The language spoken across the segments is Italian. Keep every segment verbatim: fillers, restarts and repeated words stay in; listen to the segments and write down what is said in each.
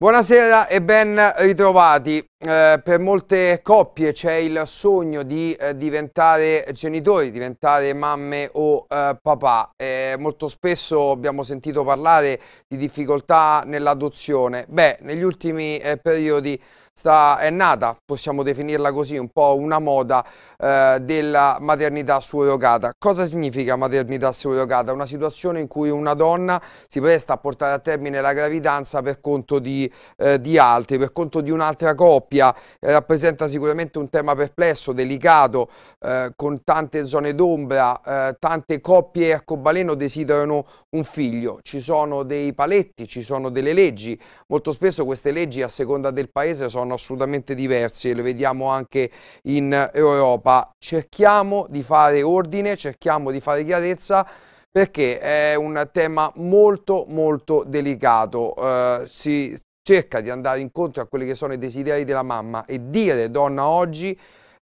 Buonasera e ben ritrovati. Eh, per molte coppie c'è il sogno di eh, diventare genitori, diventare mamme o eh, papà. Eh, molto spesso abbiamo sentito parlare di difficoltà nell'adozione. Beh, negli ultimi eh, periodi sta, è nata, possiamo definirla così, un po' una moda eh, della maternità surrogata. Cosa significa maternità surrogata? Una situazione in cui una donna si presta a portare a termine la gravidanza per conto di, eh, di altri, per conto di un'altra coppia. Eh, rappresenta sicuramente un tema perplesso, delicato, eh, con tante zone d'ombra. Eh, tante coppie arcobaleno desiderano un figlio, ci sono dei paletti, ci sono delle leggi, molto spesso queste leggi a seconda del paese sono assolutamente diverse, le vediamo anche in Europa. Cerchiamo di fare ordine, cerchiamo di fare chiarezza, perché è un tema molto molto delicato. Eh, si cerca di andare incontro a quelli che sono i desideri della mamma, e dire donna oggi,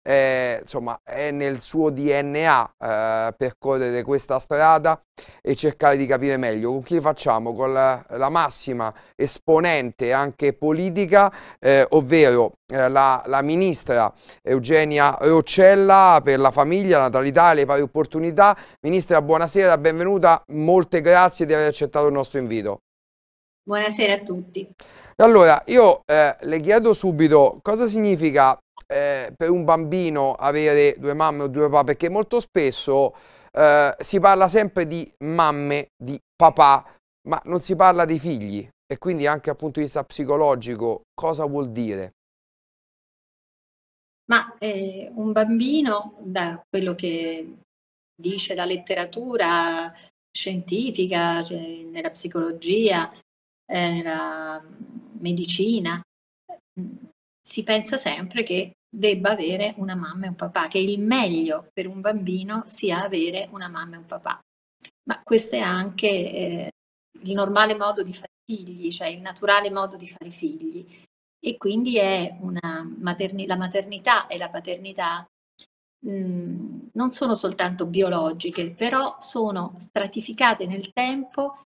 eh, insomma, è nel suo D N A eh, percorrere questa strada e cercare di capire meglio. Con chi lo facciamo? Con la, la massima esponente anche politica, eh, ovvero eh, la, la ministra Eugenia Roccella per la famiglia, la natalità e le pari opportunità. Ministra, buonasera, benvenuta, molte grazie di aver accettato il nostro invito. Buonasera a tutti. Allora, io eh, le chiedo subito cosa significa eh, per un bambino avere due mamme o due papà, perché molto spesso eh, si parla sempre di mamme, di papà, ma non si parla di figli, e quindi anche dal punto di vista psicologico cosa vuol dire? Ma eh, un bambino, da quello che dice la letteratura scientifica, cioè nella psicologia, la medicina, si pensa sempre che debba avere una mamma e un papà, che il meglio per un bambino sia avere una mamma e un papà, ma questo è anche eh, il normale modo di fare figli, cioè il naturale modo di fare figli, e quindi è una materni- la maternità e la paternità mh, non sono soltanto biologiche, però sono stratificate nel tempo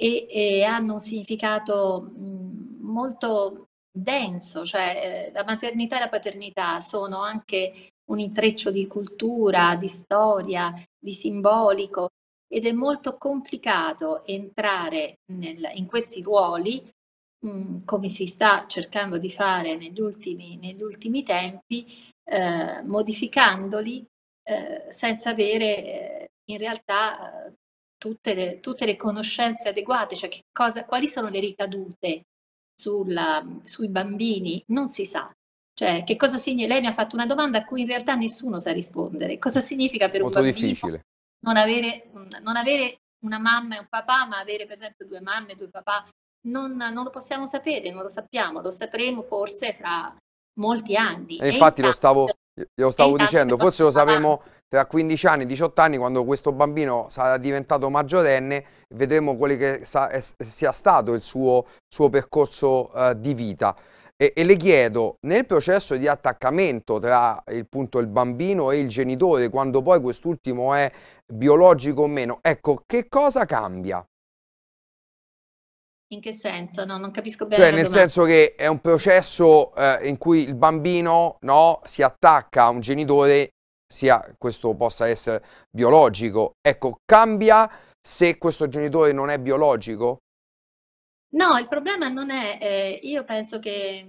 E, e hanno un significato mh, molto denso, cioè eh, la maternità e la paternità sono anche un intreccio di cultura, di storia, di simbolico, ed è molto complicato entrare nel, in questi ruoli, mh, come si sta cercando di fare negli ultimi, negli ultimi tempi, eh, modificandoli eh, senza avere eh, in realtà eh, Tutte le, tutte le conoscenze adeguate, cioè che cosa, quali sono le ricadute sulla, sui bambini, non si sa. Cioè, che cosa significa? Lei mi ha fatto una domanda a cui in realtà nessuno sa rispondere. Cosa significa per Molto un bambino non avere, non avere una mamma e un papà, ma avere per esempio due mamme e due papà? Non, non lo possiamo sapere, non lo sappiamo, lo sapremo forse fra molti anni. E, e infatti, infatti lo stavo, lo stavo dicendo, forse lo sapremo tra quindici anni, diciotto anni, quando questo bambino sarà diventato maggiorenne, vedremo quello che sa, è, sia stato il suo, suo percorso uh, di vita. E, e le chiedo, nel processo di attaccamento tra il, punto, il bambino e il genitore, quando poi quest'ultimo è biologico o meno, ecco, che cosa cambia? In che senso? No, non capisco bene. Cioè, nel senso che è un processo eh, in cui il bambino no, si attacca a un genitore, sia questo possa essere biologico, ecco, cambia se questo genitore non è biologico? No, il problema non è, eh, io penso che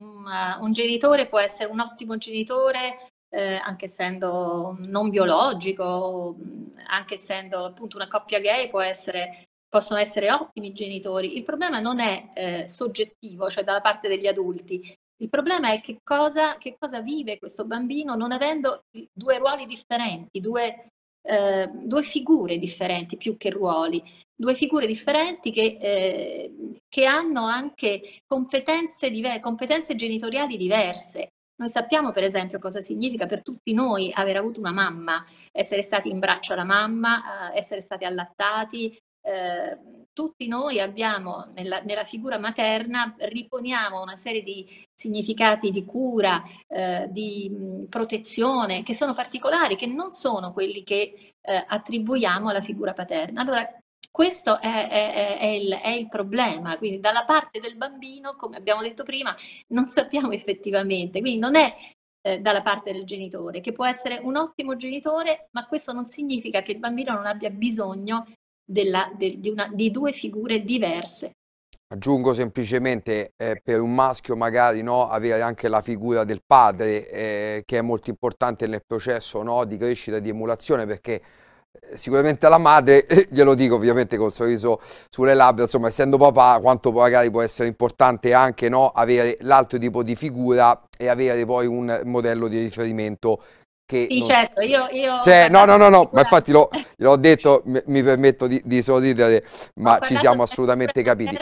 um, un genitore può essere un ottimo genitore eh, anche essendo non biologico, anche essendo appunto una coppia gay, può essere, possono essere ottimi genitori. Il problema non è eh, soggettivo, cioè dalla parte degli adulti. Il problema è che cosa, che cosa vive questo bambino non avendo due ruoli differenti, due, eh, due figure differenti più che ruoli, due figure differenti che, eh, che hanno anche competenze, diver- competenze genitoriali diverse. Noi sappiamo per esempio cosa significa per tutti noi aver avuto una mamma, essere stati in braccio alla mamma, essere stati allattati. Eh, tutti noi abbiamo nella, nella figura materna, riponiamo una serie di significati di cura, eh, di mh, protezione, che sono particolari, che non sono quelli che eh, attribuiamo alla figura paterna. Allora, Questo è, è, è, il, è il problema, quindi dalla parte del bambino, come abbiamo detto prima, non sappiamo effettivamente, quindi non è eh, dalla parte del genitore, che può essere un ottimo genitore, ma questo non significa che il bambino non abbia bisogno della, de, di, una, di due figure diverse. Aggiungo semplicemente, eh, per un maschio magari, no, avere anche la figura del padre, eh, che è molto importante nel processo, no, di crescita e di emulazione, perché sicuramente la madre, eh, glielo dico ovviamente col sorriso sulle labbra, insomma, essendo papà, quanto magari può essere importante anche, no, avere l'altro tipo di figura e avere poi un modello di riferimento. Che sì, non... certo, io... io cioè, no, no, no, no, ma infatti l'ho detto, mi, mi permetto di, di sorridere, ma ci siamo assolutamente capiti.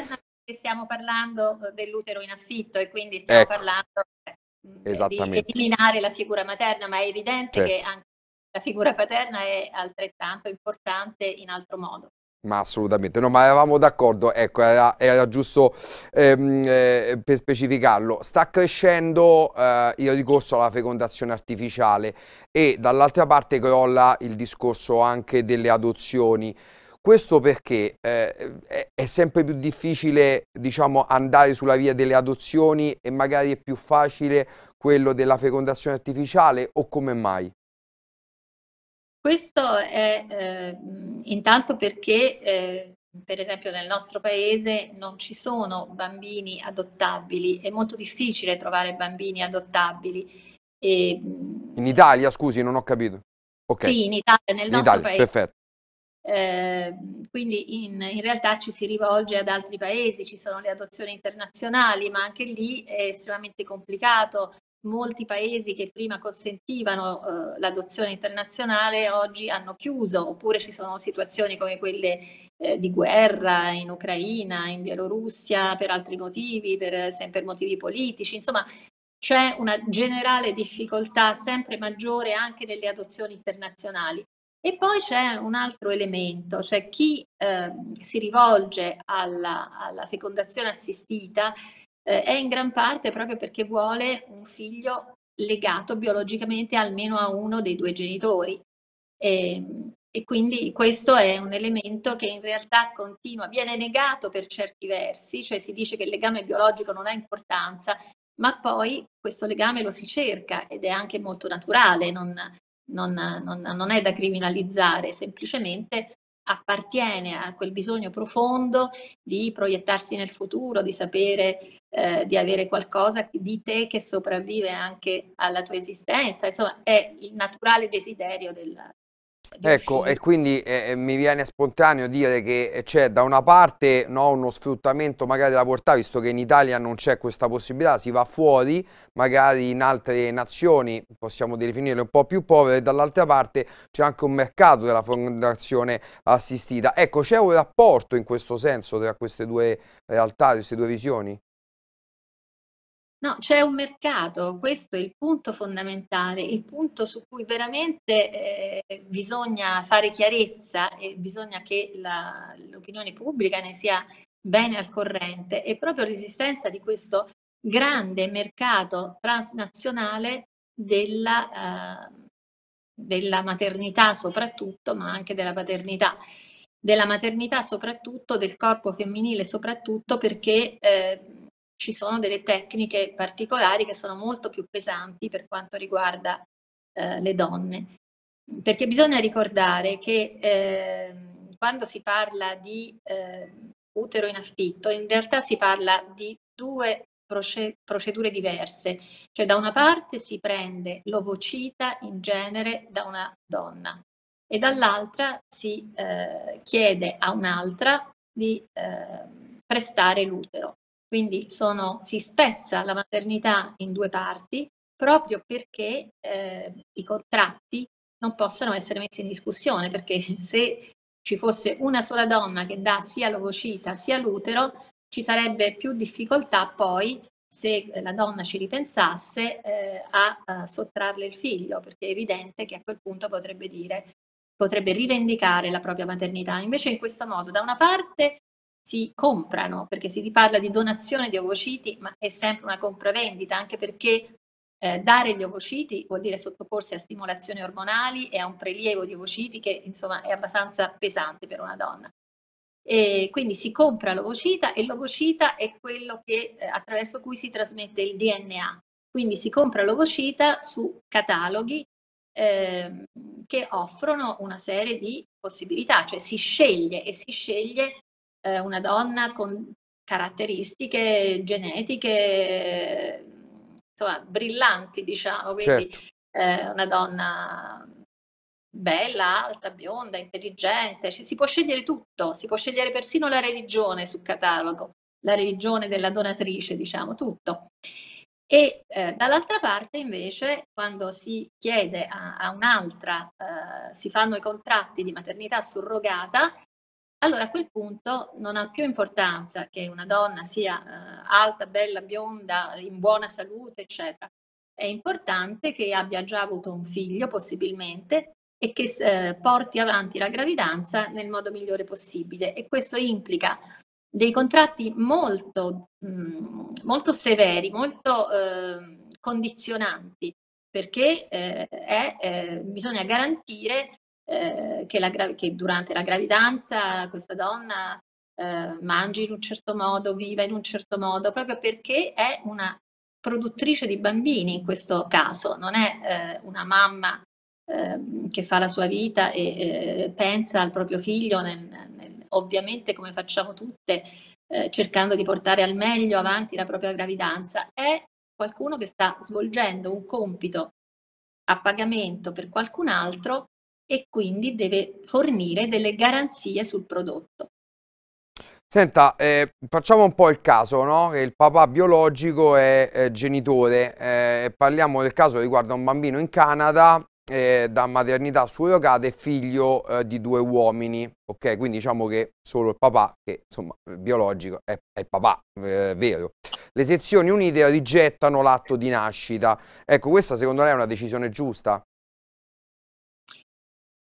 Stiamo parlando dell'utero in affitto e quindi stiamo, ecco, parlando di eliminare la figura materna, ma è evidente, certo, che anche la figura paterna è altrettanto importante in altro modo. Ma assolutamente, no, ma eravamo d'accordo, ecco, era, era giusto ehm, eh, per specificarlo. Sta crescendo eh, il ricorso alla fecondazione artificiale e dall'altra parte crolla il discorso anche delle adozioni. Questo perché eh, è sempre più difficile, diciamo, andare sulla via delle adozioni e magari è più facile quello della fecondazione artificiale, o come mai? Questo è eh, intanto perché eh, per esempio nel nostro paese non ci sono bambini adottabili, è molto difficile trovare bambini adottabili. E, in Italia, scusi, non ho capito. Okay. Sì, in Italia, nel in nostro Italia, paese. Perfetto. Eh, quindi in, in realtà ci si rivolge ad altri paesi, ci sono le adozioni internazionali, ma anche lì è estremamente complicato. Molti paesi che prima consentivano eh, l'adozione internazionale oggi hanno chiuso, oppure ci sono situazioni come quelle eh, di guerra in Ucraina, in Bielorussia, per altri motivi, per, per motivi politici, insomma c'è una generale difficoltà sempre maggiore anche nelle adozioni internazionali. E poi c'è un altro elemento, cioè chi eh, si rivolge alla, alla fecondazione assistita eh, è in gran parte proprio perché vuole un figlio legato biologicamente almeno a uno dei due genitori. E, e quindi questo è un elemento che in realtà continua, viene negato per certi versi, cioè si dice che il legame biologico non ha importanza, ma poi questo legame lo si cerca ed è anche molto naturale, non... Non, non, non è da criminalizzare, semplicemente appartiene a quel bisogno profondo di proiettarsi nel futuro, di sapere eh, di avere qualcosa di te che sopravvive anche alla tua esistenza, insomma è il naturale desiderio della, ecco, e quindi eh, mi viene spontaneo dire che c'è da una parte, no, uno sfruttamento magari della portata, visto che in Italia non c'è questa possibilità, si va fuori, magari in altre nazioni possiamo definirle un po' più povere, e dall'altra parte c'è anche un mercato della fecondazione assistita. Ecco, c'è un rapporto in questo senso tra queste due realtà, queste due visioni? No, c'è un mercato, questo è il punto fondamentale, il punto su cui veramente eh, bisogna fare chiarezza e bisogna che l'opinione pubblica ne sia bene al corrente, è proprio l'esistenza di questo grande mercato transnazionale della, eh, della maternità soprattutto, ma anche della paternità. Della maternità soprattutto, del corpo femminile soprattutto, perché... Eh, ci sono delle tecniche particolari che sono molto più pesanti per quanto riguarda eh, le donne, perché bisogna ricordare che eh, quando si parla di eh, utero in affitto, in realtà si parla di due procedure diverse, cioè da una parte si prende l'ovocita in genere da una donna e dall'altra si eh, chiede a un'altra di eh, prestare l'utero. Quindi sono, si spezza la maternità in due parti proprio perché eh, i contratti non possano essere messi in discussione, perché se ci fosse una sola donna che dà sia l'ovocita sia l'utero ci sarebbe più difficoltà poi, se la donna ci ripensasse, eh, a, a sottrarle il figlio, perché è evidente che a quel punto potrebbe dire, potrebbe rivendicare la propria maternità. Invece in questo modo da una parte si comprano, perché si parla di donazione di ovociti, ma è sempre una compravendita, anche perché eh, dare gli ovociti vuol dire sottoporsi a stimolazioni ormonali e a un prelievo di ovociti che insomma è abbastanza pesante per una donna. E quindi si compra l'ovocita, e l'ovocita è quello che, attraverso cui si trasmette il D N A. Quindi si compra l'ovocita su cataloghi eh, che offrono una serie di possibilità, cioè si sceglie e si sceglie eh, una donna con caratteristiche genetiche insomma, brillanti, diciamo, quindi certo. eh, una donna bella, alta, bionda, intelligente, si può scegliere tutto, si può scegliere persino la religione sul catalogo, la religione della donatrice, diciamo, tutto. E eh, dall'altra parte invece, quando si chiede a, a un'altra, eh, si fanno i contratti di maternità surrogata, allora a quel punto non ha più importanza che una donna sia eh, alta, bella, bionda, in buona salute, eccetera. È importante che abbia già avuto un figlio, possibilmente, e che eh, porti avanti la gravidanza nel modo migliore possibile. E questo implica dei contratti molto, mh, molto severi, molto eh, condizionanti, perché eh, è, eh, bisogna garantire eh, che, la che durante la gravidanza questa donna eh, mangi in un certo modo, viva in un certo modo, proprio perché è una produttrice di bambini in questo caso, non è eh, una mamma eh, che fa la sua vita e eh, pensa al proprio figlio nel, nel ovviamente come facciamo tutte, eh, cercando di portare al meglio avanti la propria gravidanza, è qualcuno che sta svolgendo un compito a pagamento per qualcun altro e quindi deve fornire delle garanzie sul prodotto. Senta, eh, facciamo un po' il caso, no? Che il papà biologico è eh, genitore, eh, parliamo del caso riguardo a un bambino in Canada, Eh, da maternità surrogata e figlio eh, di due uomini, ok? Quindi diciamo che solo il papà, che insomma biologico, è, è il papà, eh, vero. Le sezioni unite rigettano l'atto di nascita. Ecco, questa secondo lei è una decisione giusta?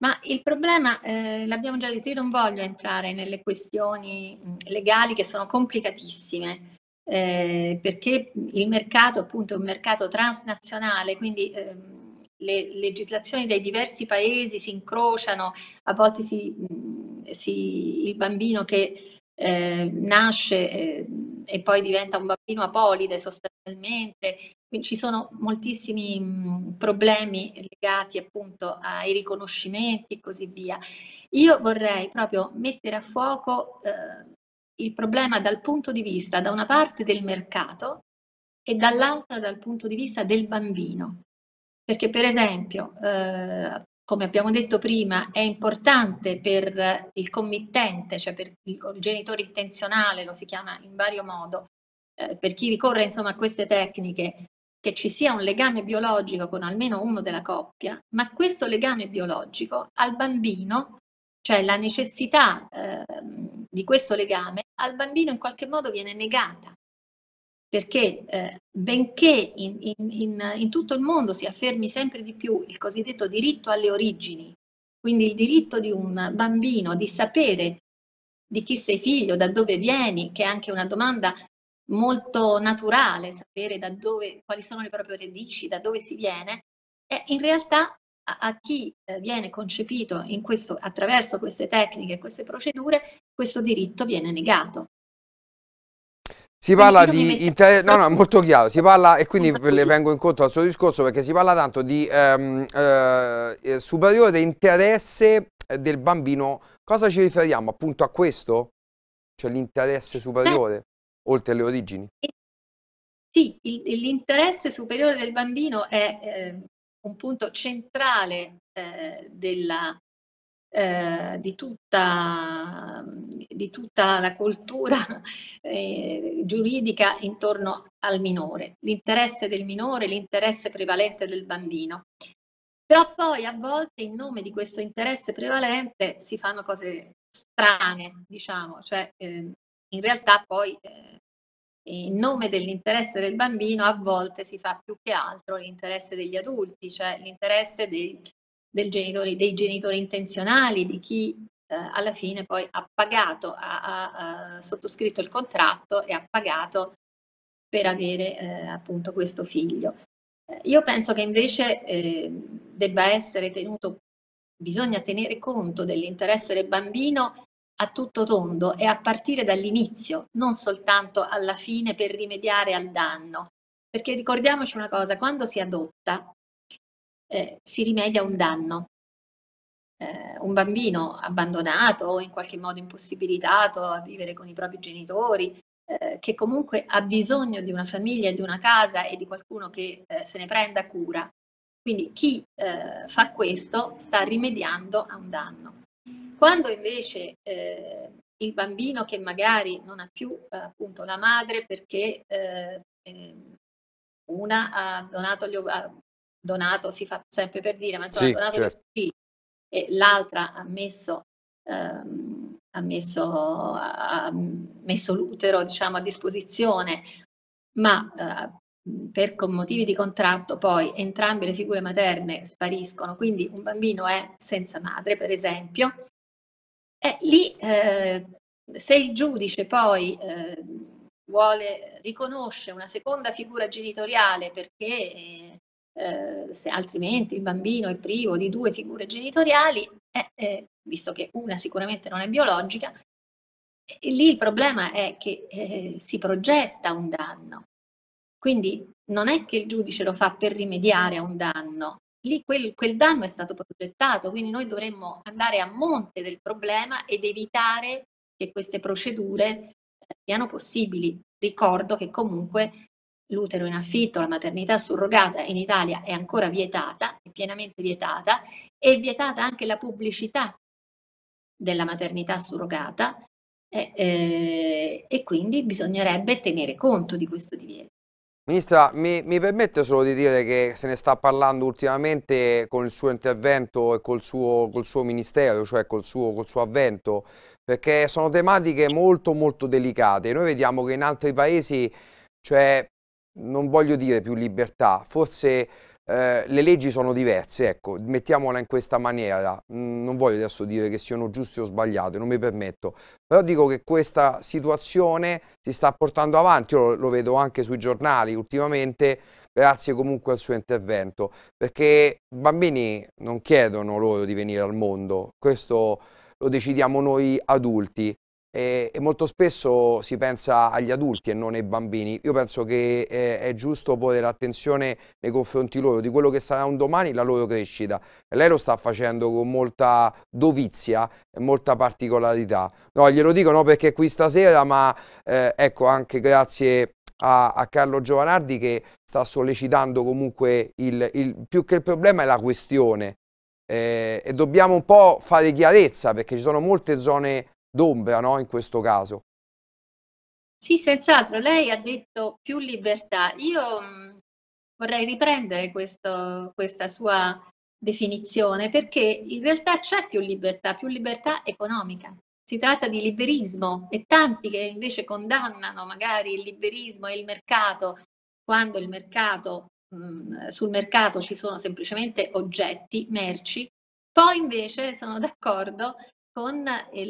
Ma il problema, eh, l'abbiamo già detto, io non voglio entrare nelle questioni legali che sono complicatissime. Eh, perché il mercato appunto è un mercato transnazionale, quindi... Eh, le legislazioni dei diversi paesi si incrociano, a volte si, si, il bambino che eh, nasce eh, e poi diventa un bambino apolide sostanzialmente, quindi ci sono moltissimi mh, problemi legati appunto ai riconoscimenti e così via. Io vorrei proprio mettere a fuoco eh, il problema dal punto di vista da una parte del mercato e dall'altra dal punto di vista del bambino. Perché per esempio, eh, come abbiamo detto prima, è importante per il committente, cioè per il, il genitore intenzionale, lo si chiama in vario modo, eh, per chi ricorre insomma a queste tecniche, che ci sia un legame biologico con almeno uno della coppia, ma questo legame biologico al bambino, cioè la necessità eh, di questo legame, al bambino in qualche modo viene negata. Perché eh, benché in, in, in, in tutto il mondo si affermi sempre di più il cosiddetto diritto alle origini, quindi il diritto di un bambino di sapere di chi sei figlio, da dove vieni, che è anche una domanda molto naturale, sapere da dove, quali sono le proprie radici, da dove si viene, è in realtà a, a chi eh, viene concepito in questo, attraverso queste tecniche e queste procedure, questo diritto viene negato. Si parla di inter... no, no, molto chiaro, si parla, e quindi le vengo incontro al suo discorso, perché si parla tanto di ehm, eh, superiore interesse del bambino. Cosa ci riferiamo? Appunto a questo? Cioè l'interesse superiore, beh, oltre alle origini? Sì, l'interesse superiore del bambino è eh, un punto centrale eh, della... Eh, di, tutta, di tutta la cultura eh, giuridica intorno al minore, l'interesse del minore, l'interesse prevalente del bambino. Però poi a volte in nome di questo interesse prevalente si fanno cose strane, diciamo, cioè eh, in realtà poi eh, in nome dell'interesse del bambino a volte si fa più che altro l'interesse degli adulti, cioè l'interesse dei Del genitore, dei genitori intenzionali, di chi eh, alla fine poi ha pagato, ha, ha, ha sottoscritto il contratto e ha pagato per avere eh, appunto questo figlio. Eh, io penso che invece eh, debba essere tenuto, bisogna tenere conto dell'interesse del bambino a tutto tondo e a partire dall'inizio, non soltanto alla fine per rimediare al danno. Perché ricordiamoci una cosa, quando si adotta eh, si rimedia a un danno. Eh, un bambino abbandonato o in qualche modo impossibilitato a vivere con i propri genitori, eh, che comunque ha bisogno di una famiglia, di una casa e di qualcuno che eh, se ne prenda cura. Quindi chi eh, fa questo sta rimediando a un danno. Quando invece eh, il bambino che magari non ha più eh, appunto la madre perché eh, una ha donato, gli ha donato, si fa sempre per dire, ma insomma, sì, ha donato certo. gli figli, e l'altra ha messo, ehm, ha, messo, ha messo l'utero, diciamo, a disposizione, ma eh, per con motivi di contratto poi entrambe le figure materne spariscono, quindi un bambino è senza madre, per esempio, e lì eh, se il giudice poi eh, vuole riconoscere una seconda figura genitoriale perché eh, se altrimenti il bambino è privo di due figure genitoriali, eh, eh, visto che una sicuramente non è biologica, eh, lì il problema è che eh, si progetta un danno. Quindi non è che il giudice lo fa per rimediare a un danno, lì quel, quel danno è stato progettato, quindi noi dovremmo andare a monte del problema ed evitare che queste procedure siano possibili. Ricordo che comunque l'utero in affitto, la maternità surrogata in Italia è ancora vietata, è pienamente vietata, è vietata anche la pubblicità della maternità surrogata eh, eh, e quindi bisognerebbe tenere conto di questo divieto. Ministra, mi, mi permette solo di dire che se ne sta parlando ultimamente con il suo intervento e col suo, col suo ministero, cioè col suo, col suo avvento, perché sono tematiche molto molto delicate. Noi vediamo che in altri paesi, cioè, non voglio dire più libertà, forse eh, le leggi sono diverse, ecco, mettiamola in questa maniera. Mm, non voglio adesso dire che siano giuste o sbagliate, non mi permetto, però dico che questa situazione si sta portando avanti, io lo, lo vedo anche sui giornali ultimamente, grazie comunque al suo intervento, perché i bambini non chiedono loro di venire al mondo, questo lo decidiamo noi adulti. E molto spesso si pensa agli adulti e non ai bambini. Io penso che è giusto porre l'attenzione nei confronti loro, di quello che sarà un domani, la loro crescita, e lei lo sta facendo con molta dovizia e molta particolarità. No, glielo dico non perché è qui stasera, ma eh, ecco, anche grazie a, a Carlo Giovanardi che sta sollecitando comunque il, il più che il problema è la questione, eh, e dobbiamo un po' fare chiarezza perché ci sono molte zone d'ombra, no, in questo caso. Sì, senz'altro, lei ha detto più libertà. Io mh, vorrei riprendere questo, questa sua definizione, perché in realtà c'è più libertà, più libertà economica. Si tratta di liberismo e tanti che invece condannano magari il liberismo e il mercato, quando il mercato, mh, sul mercato ci sono semplicemente oggetti, merci, poi invece sono d'accordo con il,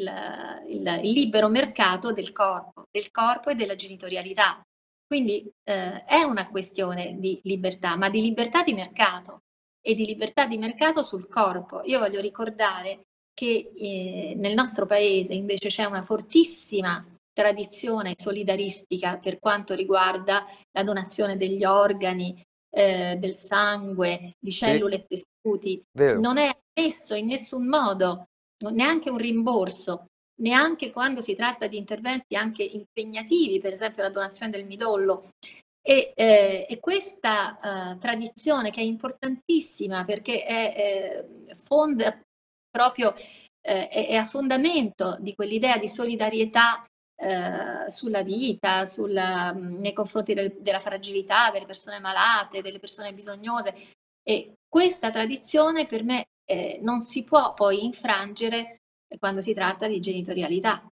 il, il libero mercato del corpo, del corpo e della genitorialità. Quindi eh, è una questione di libertà, ma di libertà di mercato e di libertà di mercato sul corpo. Io voglio ricordare che eh, nel nostro paese invece c'è una fortissima tradizione solidaristica per quanto riguarda la donazione degli organi, eh, del sangue, di cellule e tessuti. Vero. Non è ammesso in nessun modo neanche un rimborso, neanche quando si tratta di interventi anche impegnativi, per esempio la donazione del midollo. E, eh, e questa eh, tradizione, che è importantissima perché è, eh, fonda proprio, eh, è, è a fondamento di quell'idea di solidarietà eh, sulla vita, sulla, nei confronti del, della fragilità, delle persone malate, delle persone bisognose. E questa tradizione per me Eh, non si può poi infrangere quando si tratta di genitorialità.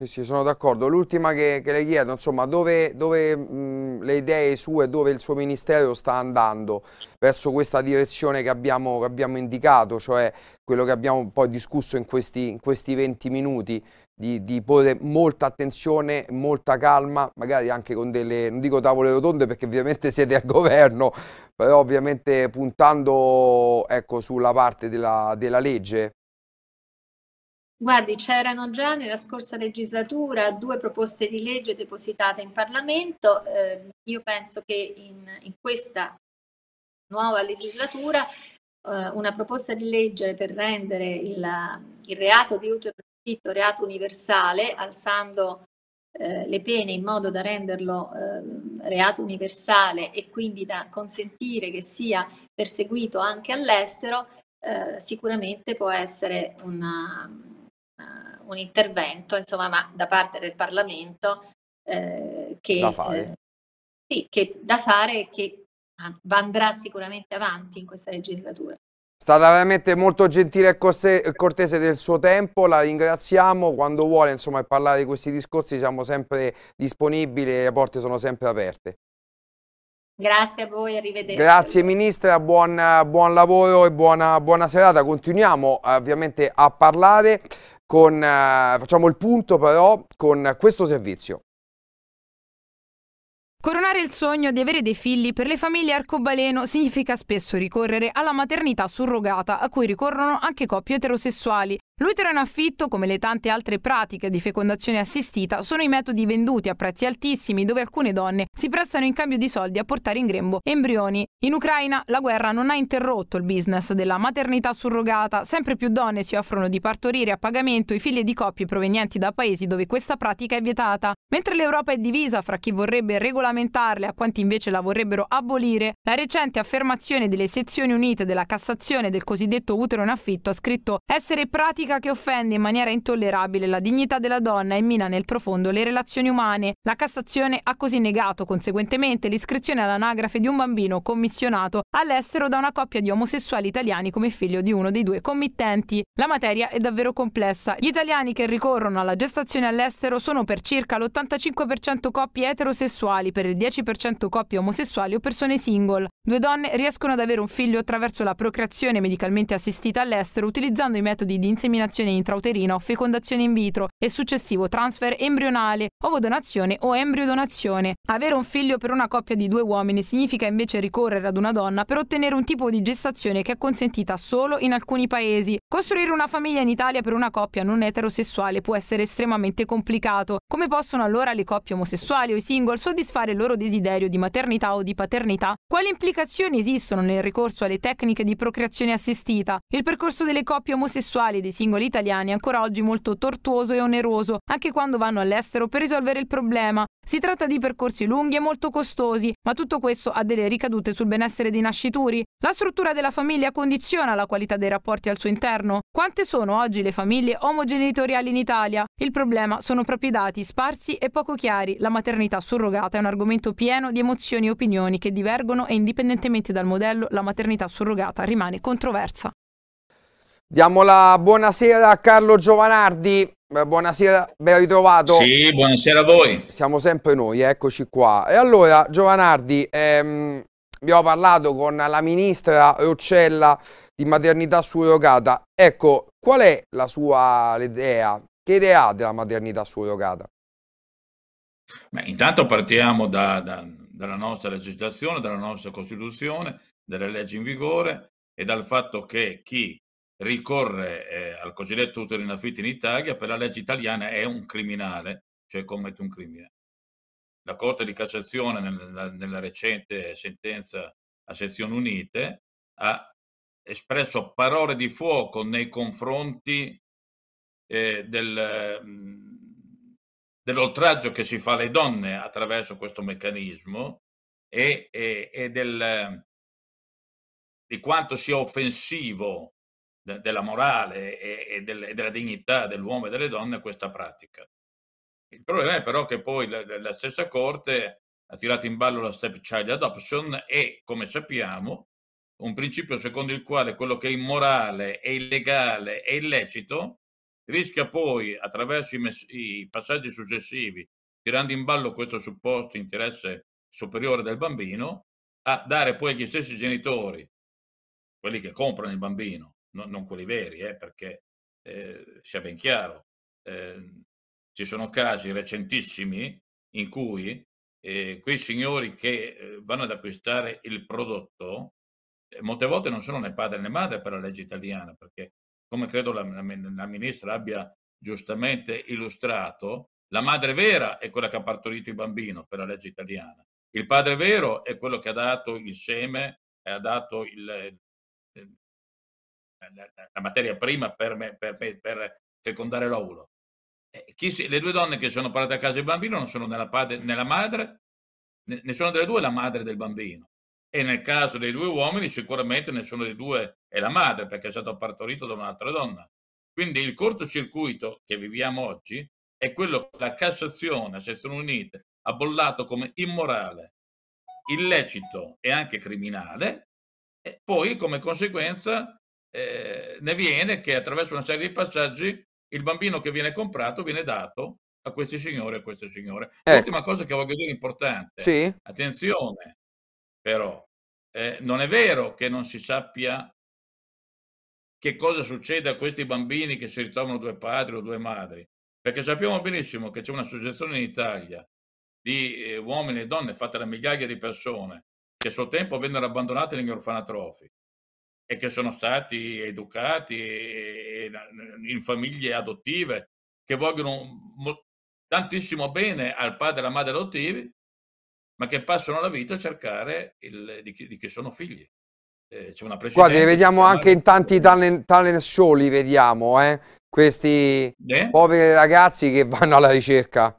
Sì, sì, sono d'accordo. L'ultima che, che le chiedo, insomma, dove, dove mh, le idee sue, dove il suo ministero sta andando verso questa direzione che abbiamo, che abbiamo indicato, cioè quello che abbiamo poi discusso in questi, in questi venti minuti, di, di porre molta attenzione, molta calma, magari anche con delle, non dico tavole rotonde perché ovviamente siete al governo, però ovviamente puntando, ecco, sulla parte della, della legge. Guardi, c'erano già nella scorsa legislatura due proposte di legge depositate in Parlamento, eh, io penso che in, in questa nuova legislatura eh, una proposta di legge per rendere il, il reato di utero affitto reato universale, alzando eh, le pene in modo da renderlo eh, reato universale e quindi da consentire che sia perseguito anche all'estero, eh, sicuramente può essere una... un intervento, insomma, ma da parte del Parlamento eh, che, da fare. Eh, sì, che da fare che andrà sicuramente avanti in questa legislatura. È stata veramente molto gentile e cortese del suo tempo, la ringraziamo. Quando vuole, insomma, parlare di questi discorsi siamo sempre disponibili e le porte sono sempre aperte. Grazie a voi, arrivederci. Grazie Ministra, buon, buon lavoro e buona, buona serata. Continuiamo ovviamente a parlare, con, eh, facciamo il punto però con questo servizio. Coronare il sogno di avere dei figli per le famiglie arcobaleno significa spesso ricorrere alla maternità surrogata, a cui ricorrono anche coppie eterosessuali. L'utero in affitto, come le tante altre pratiche di fecondazione assistita, sono i metodi venduti a prezzi altissimi, dove alcune donne si prestano in cambio di soldi a portare in grembo embrioni. In Ucraina la guerra non ha interrotto il business della maternità surrogata. Sempre più donne si offrono di partorire a pagamento i figli di coppie provenienti da paesi dove questa pratica è vietata. Mentre l'Europa è divisa fra chi vorrebbe regolamentarla e a quanti invece la vorrebbero abolire, la recente affermazione delle sezioni unite della Cassazione del cosiddetto utero in affitto ha scritto essere pratica che offende in maniera intollerabile la dignità della donna e mina nel profondo le relazioni umane. La Cassazione ha così negato conseguentemente l'iscrizione all'anagrafe di un bambino commissionato all'estero da una coppia di omosessuali italiani come figlio di uno dei due committenti. La materia è davvero complessa. Gli italiani che ricorrono alla gestazione all'estero sono per circa l'ottantacinque per cento coppie eterosessuali, per il dieci per cento coppie omosessuali o persone single. Due donne riescono ad avere un figlio attraverso la procreazione medicalmente assistita all'estero, utilizzando i metodi di inseminazione intrauterina o fecondazione in vitro e successivo transfer embrionale, ovodonazione o embriodonazione. Avere un figlio per una coppia di due uomini significa invece ricorrere ad una donna per ottenere un tipo di gestazione che è consentita solo in alcuni paesi. Costruire una famiglia in Italia per una coppia non eterosessuale può essere estremamente complicato. Come possono allora le coppie omosessuali o i single soddisfare il loro desiderio di maternità o di paternità? Quali implicazioni esistono nel ricorso alle tecniche di procreazione assistita? Il percorso delle coppie omosessuali e dei singoli italiani è ancora oggi molto tortuoso e oneroso, anche quando vanno all'estero per risolvere il problema. Si tratta di percorsi lunghi e molto costosi, ma tutto questo ha delle ricadute sul benessere dei nascituri. La struttura della famiglia condiziona la qualità dei rapporti al suo interno. Quante sono oggi le famiglie omogenitoriali in Italia? Il problema sono proprio i dati, sparsi e poco chiari. La maternità surrogata è un argomento pieno di emozioni e opinioni che divergono e, indipendentemente dal modello, la maternità surrogata rimane controversa. Diamo la buonasera a Carlo Giovanardi. Buonasera, ben ritrovato. Sì, buonasera a voi. Siamo sempre noi, eccoci qua. E allora, Giovanardi, ehm, abbiamo parlato con la ministra Roccella di maternità surrogata. Ecco, qual è la sua idea? Che idea ha della maternità surrogata? Beh, intanto partiamo da, da, dalla nostra legislazione, dalla nostra Costituzione, dalle leggi in vigore e dal fatto che chi ricorre eh, al cosiddetto utero in affitto in Italia, per la legge italiana è un criminale, cioè commette un crimine. La Corte di Cassazione, nella, nella recente sentenza a sezioni unite, ha espresso parole di fuoco nei confronti eh, del, dell'oltraggio che si fa alle donne attraverso questo meccanismo e, e, e del, di quanto sia offensivo della morale e della dignità dell'uomo e delle donne questa pratica. Il problema è però che poi la stessa Corte ha tirato in ballo la stepchild adoption e, come sappiamo, un principio secondo il quale quello che è immorale, è illegale, è illecito rischia poi, attraverso i, i passaggi successivi, tirando in ballo questo supposto interesse superiore del bambino, a dare poi agli stessi genitori, quelli che comprano il bambino, non quelli veri, eh, perché eh, sia ben chiaro, eh, ci sono casi recentissimi in cui eh, quei signori che eh, vanno ad acquistare il prodotto eh, molte volte non sono né padre né madre per la legge italiana, perché come credo la, la, la ministra abbia giustamente illustrato, la madre vera è quella che ha partorito il bambino per la legge italiana. Il padre vero è quello che ha dato il seme, ha dato il, la, la materia prima per, me, per, me, per fecondare l'ovulo. Le due donne che sono parate a casa del bambino non sono nella, padre, nella madre, ne sono delle due la madre del bambino. E nel caso dei due uomini sicuramente nessuno dei due è la madre, perché è stato partorito da un'altra donna. Quindi il cortocircuito che viviamo oggi è quello che la Cassazione, la Sezione Unita, ha bollato come immorale, illecito e anche criminale, e poi come conseguenza eh, ne viene che attraverso una serie di passaggi il bambino che viene comprato viene dato a questi signori e a queste signore. Eh. L'ultima cosa che voglio dire importante, sì. Attenzione però, eh, non è vero che non si sappia che cosa succede a questi bambini che si ritrovano due padri o due madri, perché sappiamo benissimo che c'è un'associazione in Italia di eh, uomini e donne fatte da migliaia di persone che a suo tempo vennero abbandonate negli orfanatrofi e che sono stati educati e, e, in famiglie adottive che vogliono tantissimo bene al padre e alla madre adottivi, ma che passano la vita a cercare il, di, chi, di chi sono figli. Eh, c'è una pressione. Guardi, li vediamo anche in tanti talent, talent show, li vediamo, eh? Questi eh? poveri ragazzi che vanno alla ricerca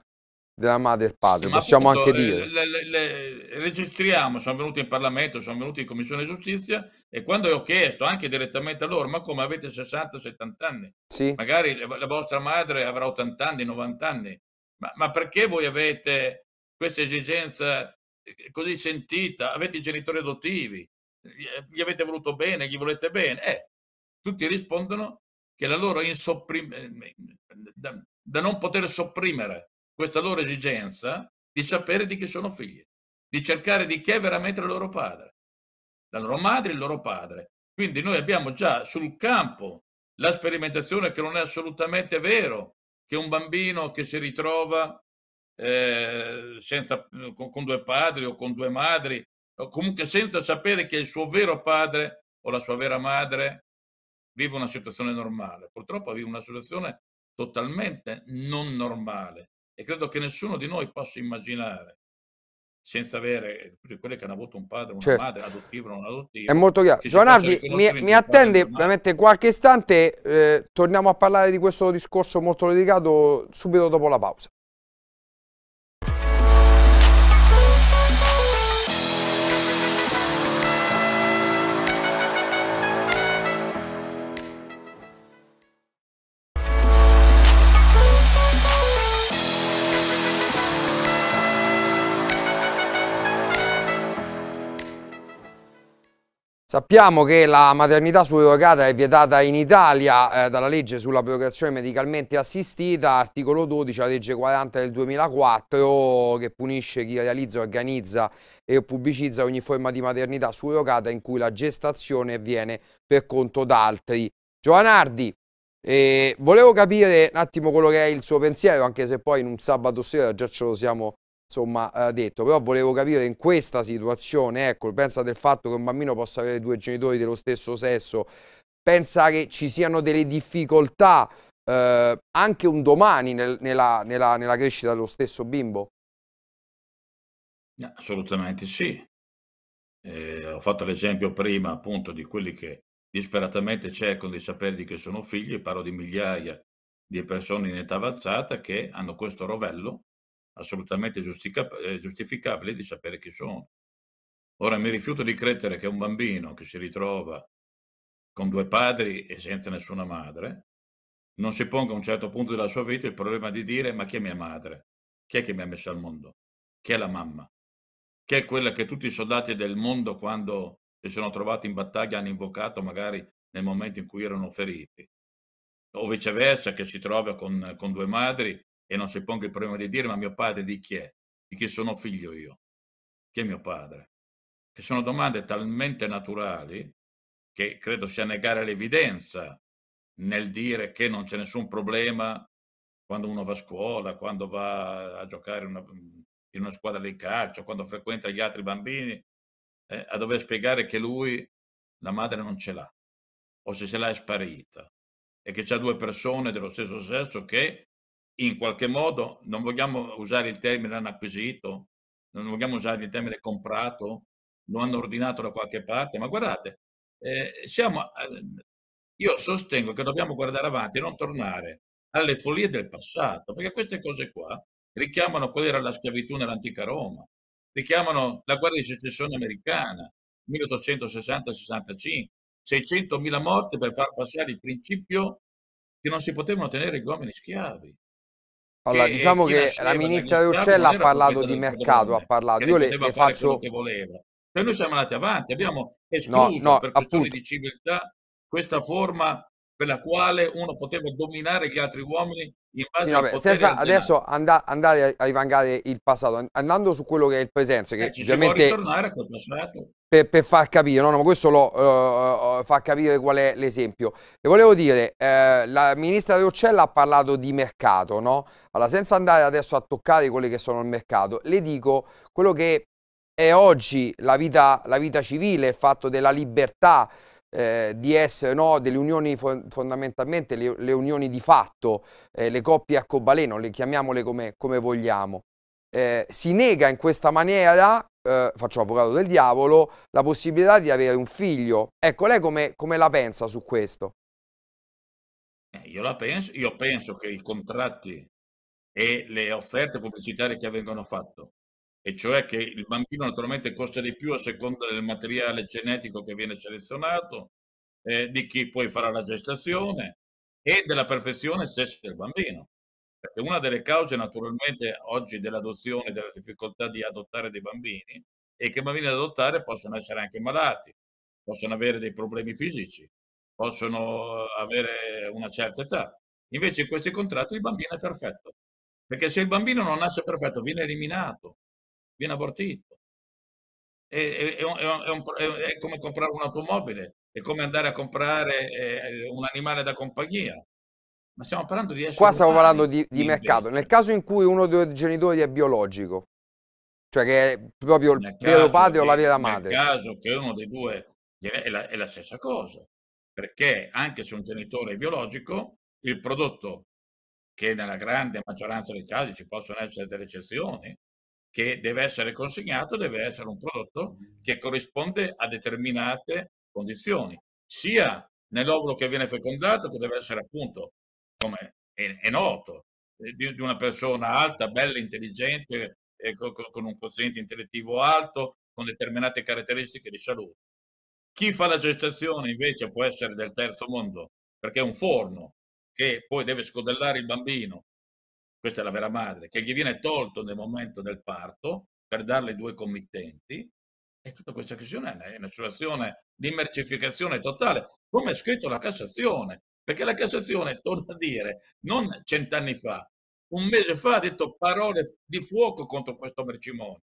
della madre e del padre, ma possiamo appunto, anche dire. Le, le, le registriamo, sono venuti in Parlamento, sono venuti in Commissione Giustizia e quando ho chiesto anche direttamente a loro, ma come avete sessanta settanta anni? Sì. Magari la vostra madre avrà ottanta anni, novanta anni, ma, ma perché voi avete questa esigenza così sentita? Avete i genitori adottivi, gli avete voluto bene, gli volete bene? Eh, tutti rispondono che la loro insopprimibile, da, da non poter sopprimere questa loro esigenza di sapere di chi sono figli, di cercare di chi è veramente il loro padre, la loro madre, il loro padre. Quindi noi abbiamo già sul campo la sperimentazione che non è assolutamente vero che un bambino che si ritrova eh, senza, con, con due padri o con due madri, o comunque senza sapere che il suo vero padre o la sua vera madre vive una situazione normale. Purtroppo vive una situazione totalmente non normale. E credo che nessuno di noi possa immaginare, senza avere quelle che hanno avuto un padre, una certo. madre, adottiva o non adottiva. È molto chiaro. Giovanardi, mi, mi attende veramente qualche istante, eh, torniamo a parlare di questo discorso molto delicato subito dopo la pausa. Sappiamo che la maternità surrogata è vietata in Italia eh, dalla legge sulla procreazione medicalmente assistita, articolo dodici, la legge quaranta del duemilaquattro, che punisce chi realizza, organizza e pubblicizza ogni forma di maternità surrogata in cui la gestazione avviene per conto d'altri. Giovanardi, eh, volevo capire un attimo quello che è il suo pensiero, anche se poi in un sabato sera già ce lo siamo insomma eh, detto, però volevo capire in questa situazione, ecco, pensa del fatto che un bambino possa avere due genitori dello stesso sesso, pensa che ci siano delle difficoltà eh, anche un domani nel, nella, nella, nella crescita dello stesso bimbo? Assolutamente sì, eh, ho fatto l'esempio prima appunto di quelli che disperatamente cercano di sapere di che sono figli, parlo di migliaia di persone in età avanzata che hanno questo rovello assolutamente giustificabile di sapere chi sono. Ora mi rifiuto di credere che un bambino che si ritrova con due padri e senza nessuna madre non si ponga a un certo punto della sua vita il problema di dire ma chi è mia madre? Chi è che mi ha messo al mondo? Chi è la mamma? Chi è quella che tutti i soldati del mondo quando si sono trovati in battaglia hanno invocato magari nel momento in cui erano feriti? O viceversa che si trova con, con due madri e non si ponga il problema di dire ma mio padre di chi è? Di chi sono figlio io? Chi è mio padre? Che sono domande talmente naturali che credo sia negare l'evidenza nel dire che non c'è nessun problema quando uno va a scuola, quando va a giocare una, in una squadra di calcio, quando frequenta gli altri bambini, eh, a dover spiegare che lui la madre non ce l'ha o se ce l'ha è sparita e che c'è due persone dello stesso sesso che in qualche modo, non vogliamo usare il termine hanno acquisito, non vogliamo usare il termine comprato, lo hanno ordinato da qualche parte, ma guardate, eh, siamo, io sostengo che dobbiamo guardare avanti e non tornare alle follie del passato, perché queste cose qua richiamano qual era la schiavitù nell'antica Roma, richiamano la guerra di secessione americana, milleottocentosessanta sessantacinque, seicentomila morti per far passare il principio che non si potevano tenere gli uomini schiavi. Allora, che diciamo che la ministra Roccella ha parlato di mercato, donne, ha parlato, io le, le faccio... Che voleva. E noi siamo andati avanti, abbiamo escluso no, no, per questioni di civiltà questa forma per la quale uno poteva dominare gli altri uomini in base sì, vabbè, al potere senza antenato. Adesso and andare a rivangare il passato, andando su quello che è il presente, che eh, ci si può ritornare a quel passato. Per, per far capire, no, no, questo lo uh, fa capire qual è l'esempio. E volevo dire, eh, la ministra Roccella ha parlato di mercato, no? Allora, senza andare adesso a toccare quelli che sono il mercato, le dico quello che è oggi la vita, la vita civile, il fatto della libertà, Eh, di essere, no, delle unioni fondamentalmente, le, le unioni di fatto, eh, le coppie arcobaleno, le chiamiamole come, come vogliamo, eh, si nega in questa maniera, eh, faccio avvocato del diavolo, la possibilità di avere un figlio. Ecco, lei come, come la pensa su questo? Eh, io la penso, io penso che i contratti e le offerte pubblicitarie che vengono fatte, e cioè che il bambino naturalmente costa di più a seconda del materiale genetico che viene selezionato, eh, di chi poi farà la gestazione e della perfezione stessa del bambino. Perché una delle cause naturalmente oggi dell'adozione, della difficoltà di adottare dei bambini, è che i bambini da adottare possono essere anche malati, possono avere dei problemi fisici, possono avere una certa età. Invece in questi contratti il bambino è perfetto. Perché se il bambino non nasce perfetto viene eliminato, viene abortito. È, è, è, un, è, un, è come comprare un'automobile, è come andare a comprare eh, un animale da compagnia. Ma stiamo parlando di essere. Qua stiamo parlando di, di mercato. Nel caso in cui uno dei genitori è biologico, cioè che è proprio il vero padre che, o la vera madre. Nel caso che uno dei due è la, è la stessa cosa, perché anche se un genitore è biologico, il prodotto, che nella grande maggioranza dei casi ci possono essere delle eccezioni, che deve essere consegnato, deve essere un prodotto che corrisponde a determinate condizioni, sia nell'ovulo che viene fecondato, che deve essere appunto, come è, è noto, di, di una persona alta, bella, intelligente, eh, con, con un quoziente intellettivo alto, con determinate caratteristiche di salute. Chi fa la gestazione invece può essere del terzo mondo, perché è un forno che poi deve scodellare il bambino, questa è la vera madre, che gli viene tolto nel momento del parto per darle i due committenti, e tutta questa questione è una situazione di mercificazione totale, come è scritto la Cassazione, perché la Cassazione torna a dire, non cent'anni fa, un mese fa ha detto parole di fuoco contro questo mercimonio.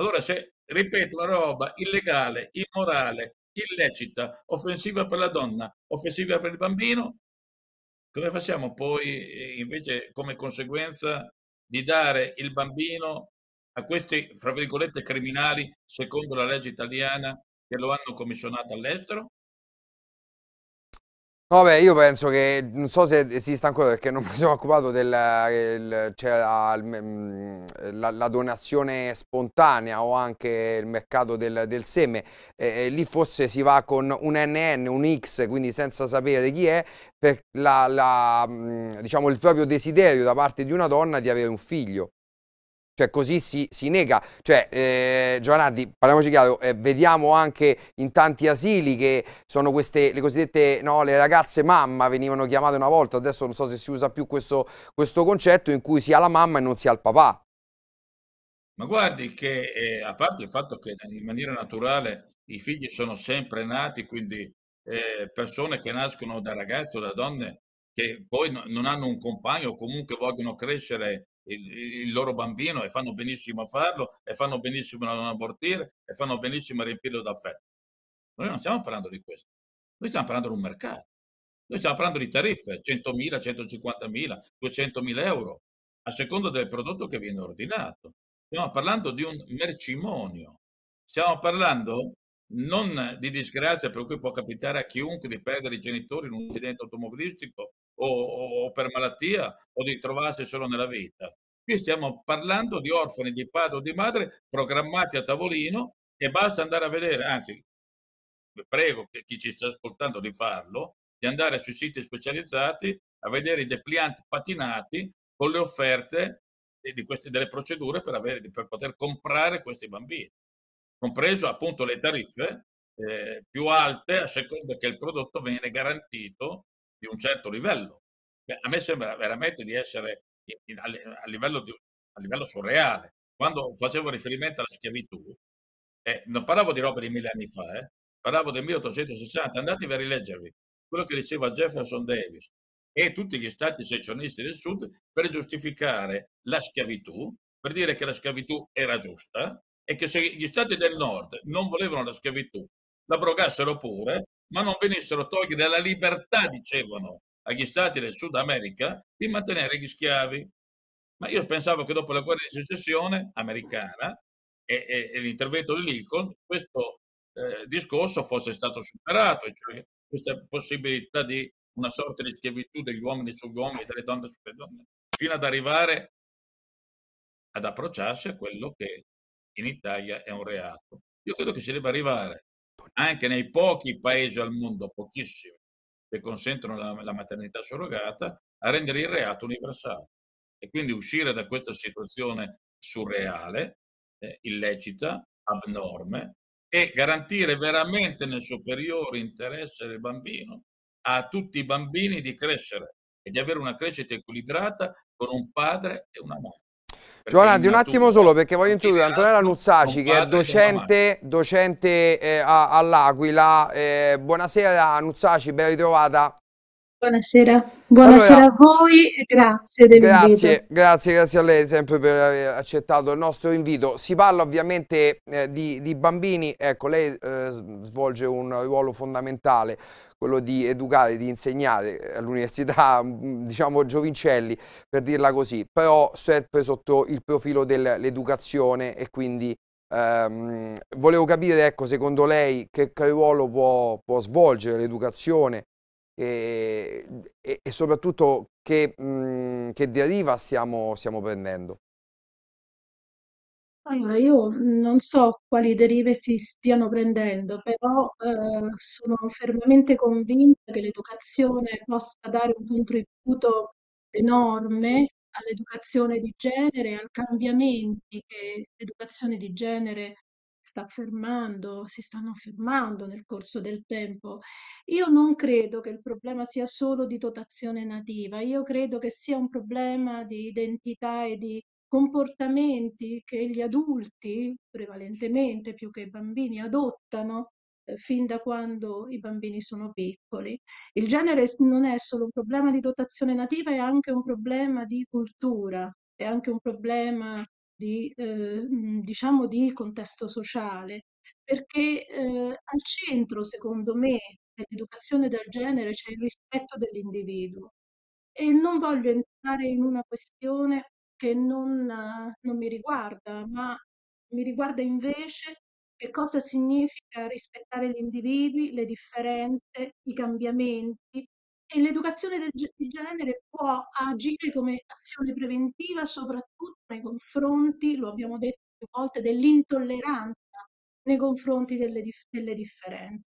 Allora se, ripeto, una roba illegale, immorale, illecita, offensiva per la donna, offensiva per il bambino, come facciamo poi invece come conseguenza di dare il bambino a questi, fra virgolette, criminali secondo la legge italiana che lo hanno commissionato all'estero? No, beh, io penso che, non so se esista ancora perché non mi sono occupato del, cioè, la, la donazione spontanea o anche il mercato del, del seme, eh, lì forse si va con un N N, un X, quindi senza sapere chi è, per la, la, diciamo, il proprio desiderio da parte di una donna di avere un figlio. Cioè così si, si nega, cioè eh, Giovanardi, parliamoci chiaro, eh, vediamo anche in tanti asili che sono queste, le cosiddette, no, le ragazze mamma venivano chiamate una volta, adesso non so se si usa più questo, questo concetto in cui si ha la mamma e non si ha il papà. Ma guardi che, eh, a parte il fatto che in maniera naturale i figli sono sempre nati, quindi eh, persone che nascono da ragazzi o da donne che poi no, non hanno un compagno o comunque vogliono crescere Il, il loro bambino, e fanno benissimo a farlo, e fanno benissimo a non abortire, e fanno benissimo a riempirlo d'affetto. Noi non stiamo parlando di questo, noi stiamo parlando di un mercato, noi stiamo parlando di tariffe, centomila, centocinquantamila, duecentomila euro, a seconda del prodotto che viene ordinato. Stiamo parlando di un mercimonio, stiamo parlando non di disgrazia per cui può capitare a chiunque di perdere i genitori in un incidente automobilistico o, o per malattia o di trovarsi solo nella vita. Qui stiamo parlando di orfani di padre o di madre programmati a tavolino e basta andare a vedere, anzi prego chi ci sta ascoltando di farlo, di andare sui siti specializzati a vedere i depliant patinati con le offerte di queste, delle procedure per, avere, per poter comprare questi bambini, compreso appunto le tariffe eh, più alte a seconda che il prodotto viene garantito di un certo livello. Beh, a me sembra veramente di essere in, a, a, livello di, a livello surreale. Quando facevo riferimento alla schiavitù, eh, non parlavo di roba di mille anni fa, eh, parlavo del milleottocentosessanta, andatevi a rileggervi quello che diceva Jefferson Davis e tutti gli stati secessionisti del sud per giustificare la schiavitù, per dire che la schiavitù era giusta e che se gli stati del nord non volevano la schiavitù, l'abrogassero pure, ma non venissero a togliere la libertà, dicevano, agli stati del Sud America di mantenere gli schiavi. Ma io pensavo che dopo la guerra di secessione americana e, e, e l'intervento di Lincoln questo eh, discorso fosse stato superato, cioè questa possibilità di una sorta di schiavitù degli uomini sugli uomini e delle donne sulle donne, fino ad arrivare ad approcciarsi a quello che in Italia è un reato. Io credo che si debba arrivare anche nei pochi paesi al mondo, pochissimi, che consentono la, la maternità surrogata, a rendere il reato universale e quindi uscire da questa situazione surreale, eh, illecita, abnorme, e garantire veramente nel superiore interesse del bambino a tutti i bambini di crescere e di avere una crescita equilibrata con un padre e una madre. Giovanardi, un attimo solo perché voglio introdurre Antonella Nuzzaci, che è docente, docente eh, all'Aquila. Eh, buonasera Nuzzaci, ben ritrovata. Buonasera, buonasera allora, a voi e grazie dell'invito. Grazie, grazie, grazie a lei sempre per aver accettato il nostro invito. Si parla ovviamente eh, di, di bambini, ecco, lei eh, svolge un ruolo fondamentale, quello di educare, di insegnare all'università, diciamo giovincelli, per dirla così, però sempre sotto il profilo dell'educazione e quindi ehm, volevo capire, ecco, secondo lei che, che ruolo può, può svolgere l'educazione, E, e, e soprattutto che, mh, che deriva stiamo, stiamo prendendo? Allora, io non so quali derive si stiano prendendo, però eh, sono fermamente convinta che l'educazione possa dare un contributo enorme all'educazione di genere, ai cambiamenti che l'educazione di genere sta affermando, si stanno affermando nel corso del tempo. Io non credo che il problema sia solo di dotazione nativa, io credo che sia un problema di identità e di comportamenti che gli adulti, prevalentemente più che i bambini, adottano eh, fin da quando i bambini sono piccoli. Il genere non è solo un problema di dotazione nativa, è anche un problema di cultura, è anche un problema Di, eh, diciamo di contesto sociale, perché eh, al centro, secondo me, dell'educazione del genere c'è il rispetto dell'individuo, e non voglio entrare in una questione che non, non mi riguarda, ma mi riguarda invece che cosa significa rispettare gli individui, le differenze, i cambiamenti. E l'educazione di genere può agire come azione preventiva soprattutto nei confronti, lo abbiamo detto più volte, dell'intolleranza nei confronti delle, delle differenze.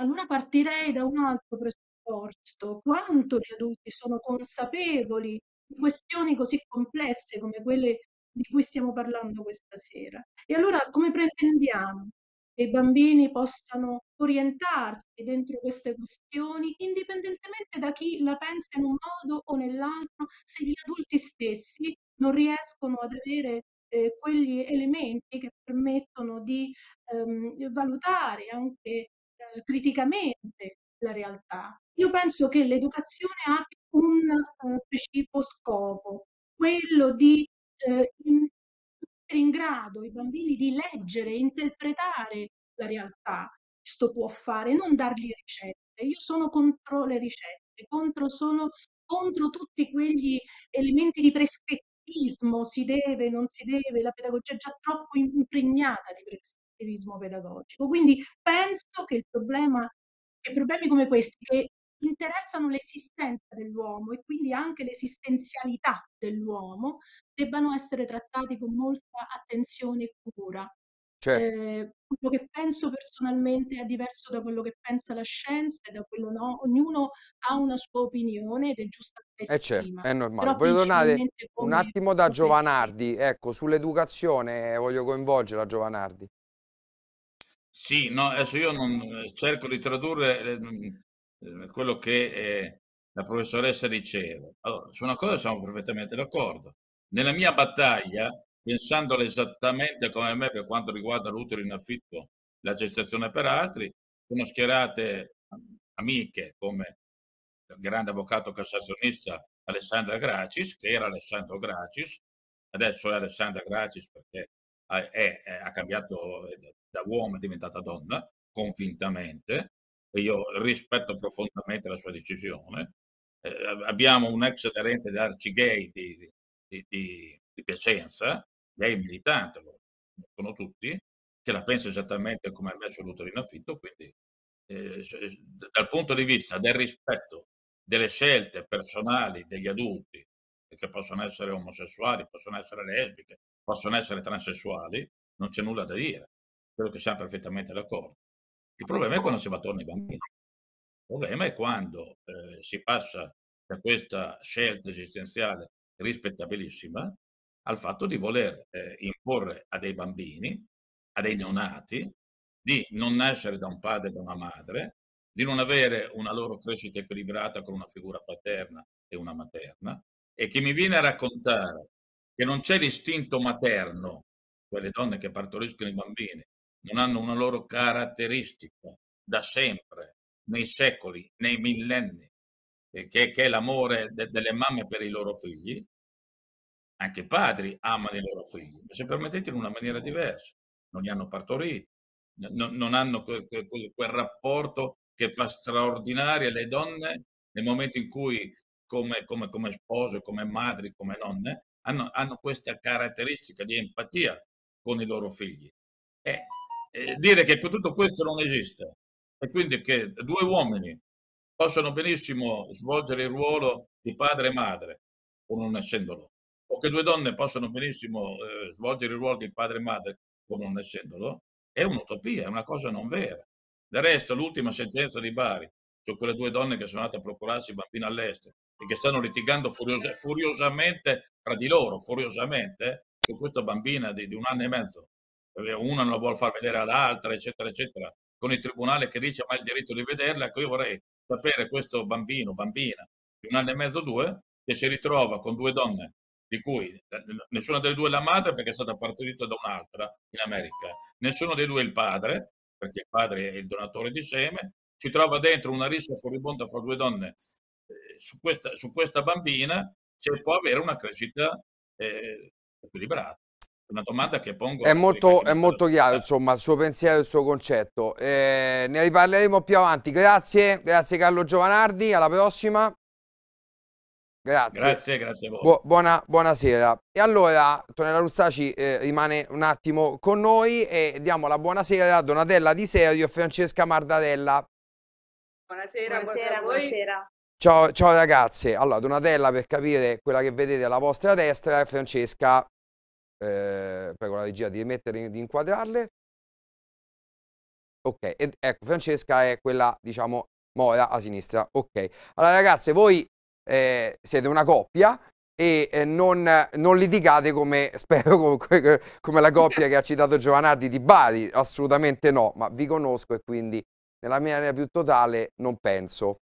Allora partirei da un altro presupposto: quanto gli adulti sono consapevoli di questioni così complesse come quelle di cui stiamo parlando questa sera. E allora come pretendiamo che i bambini possano orientarsi dentro queste questioni, indipendentemente da chi la pensa in un modo o nell'altro, se gli adulti stessi non riescono ad avere eh, quegli elementi che permettono di ehm, valutare anche eh, criticamente la realtà? Io penso che l'educazione abbia un eh, precipuo scopo, quello di eh, in, in grado i bambini di leggere e interpretare la realtà. Questo può fare, non dargli ricette. Io sono contro le ricette, contro, sono contro tutti quegli elementi di prescrittivismo, si deve, non si deve, la pedagogia è già troppo impregnata di prescrittivismo pedagogico. Quindi penso che il problema, che problemi come questi, che interessano l'esistenza dell'uomo e quindi anche l'esistenzialità dell'uomo, debbano essere trattati con molta attenzione e cura. Certo. Eh, quello che penso personalmente è diverso da quello che pensa la scienza e da quello no, ognuno ha una sua opinione ed è giusta che certo, è normale. Però voglio tornare un attimo da Giovanardi, ecco, sull'educazione voglio coinvolgere a Giovanardi. Sì, no, adesso io non cerco di tradurre eh, quello che eh, la professoressa diceva. Allora, su una cosa siamo perfettamente d'accordo. Nella mia battaglia, pensandola esattamente come me per quanto riguarda l'utero in affitto, la gestazione per altri, sono schierate amiche come il grande avvocato cassazionista Alessandra Gracis, che era Alessandro Gracis, adesso è Alessandra Gracis perché è, è, è, ha cambiato da uomo, è diventata donna, convintamente, e io rispetto profondamente la sua decisione. Eh, abbiamo un ex aderente dell'Arcigay di, di, di, di Piacenza, lei è militante, lo conoscono tutti, che la pensa esattamente come ha messo l'utero in affitto, quindi eh, dal punto di vista del rispetto delle scelte personali degli adulti, che possono essere omosessuali, possono essere lesbiche, possono essere transessuali, non c'è nulla da dire, credo che siamo perfettamente d'accordo. Il problema è quando si va attorno ai bambini, il problema è quando eh, si passa da questa scelta esistenziale rispettabilissima al fatto di voler eh, imporre a dei bambini, a dei neonati, di non nascere da un padre e da una madre, di non avere una loro crescita equilibrata con una figura paterna e una materna, e che mi viene a raccontare che non c'è l'istinto materno, quelle donne che partoriscono i bambini non hanno una loro caratteristica da sempre, nei secoli, nei millenni, eh, che, che è l'amore de, delle mamme per i loro figli. Anche i padri amano i loro figli, ma se permettete in una maniera diversa, non li hanno partoriti, non, non hanno quel, quel, quel rapporto che fa straordinarie le donne nel momento in cui come, come, come spose, come madri, come nonne, hanno, hanno questa caratteristica di empatia con i loro figli. E, e dire che tutto questo non esiste e quindi che due uomini possono benissimo svolgere il ruolo di padre e madre, o non essendolo, o che due donne possono benissimo eh, svolgere il ruolo di padre e madre, come non essendolo, è un'utopia, è una cosa non vera. Del resto, l'ultima sentenza di Bari, su quelle due donne che sono andate a procurarsi bambini all'estero e che stanno litigando furios furiosamente tra di loro, furiosamente, su questa bambina di, di un anno e mezzo. Una non la vuole far vedere all'altra, eccetera, eccetera, con il tribunale che dice ma il diritto di vederla. Ecco, io vorrei sapere questo bambino, bambina, di un anno e mezzo, due, che si ritrova con due donne di cui nessuna delle due è la madre perché è stata partorita da un'altra in America, nessuno dei due è il padre perché il padre è il donatore di seme, si trova dentro una rissa furibonda fra due donne, eh, su, questa, su questa bambina se può avere una crescita eh, equilibrata. Una domanda che pongo. È molto, è molto chiaro insomma il suo pensiero e il suo concetto, eh, ne riparleremo più avanti. Grazie, grazie Carlo Giovanardi, alla prossima. Grazie, grazie, grazie a voi. Bu buona, buonasera. E allora Antonella Nuzzaci eh, rimane un attimo con noi e diamo la buonasera a Donatella Di Serio e Francesca Mardarella. Buonasera, buonasera, buonasera a voi. Buonasera. Ciao, ciao ragazze. Allora Donatella, per capire quella che vedete alla vostra destra, e Francesca, eh, prego la regia di rimettere, di inquadrarle. Ok, ed, ecco Francesca è quella diciamo mora a sinistra. Ok, allora ragazze, voi Eh, siete una coppia e eh, non, non litigate come spero come, come la coppia che ha citato Giovanardi di Bari, assolutamente no, ma vi conosco e quindi nella mia maniera più totale non penso.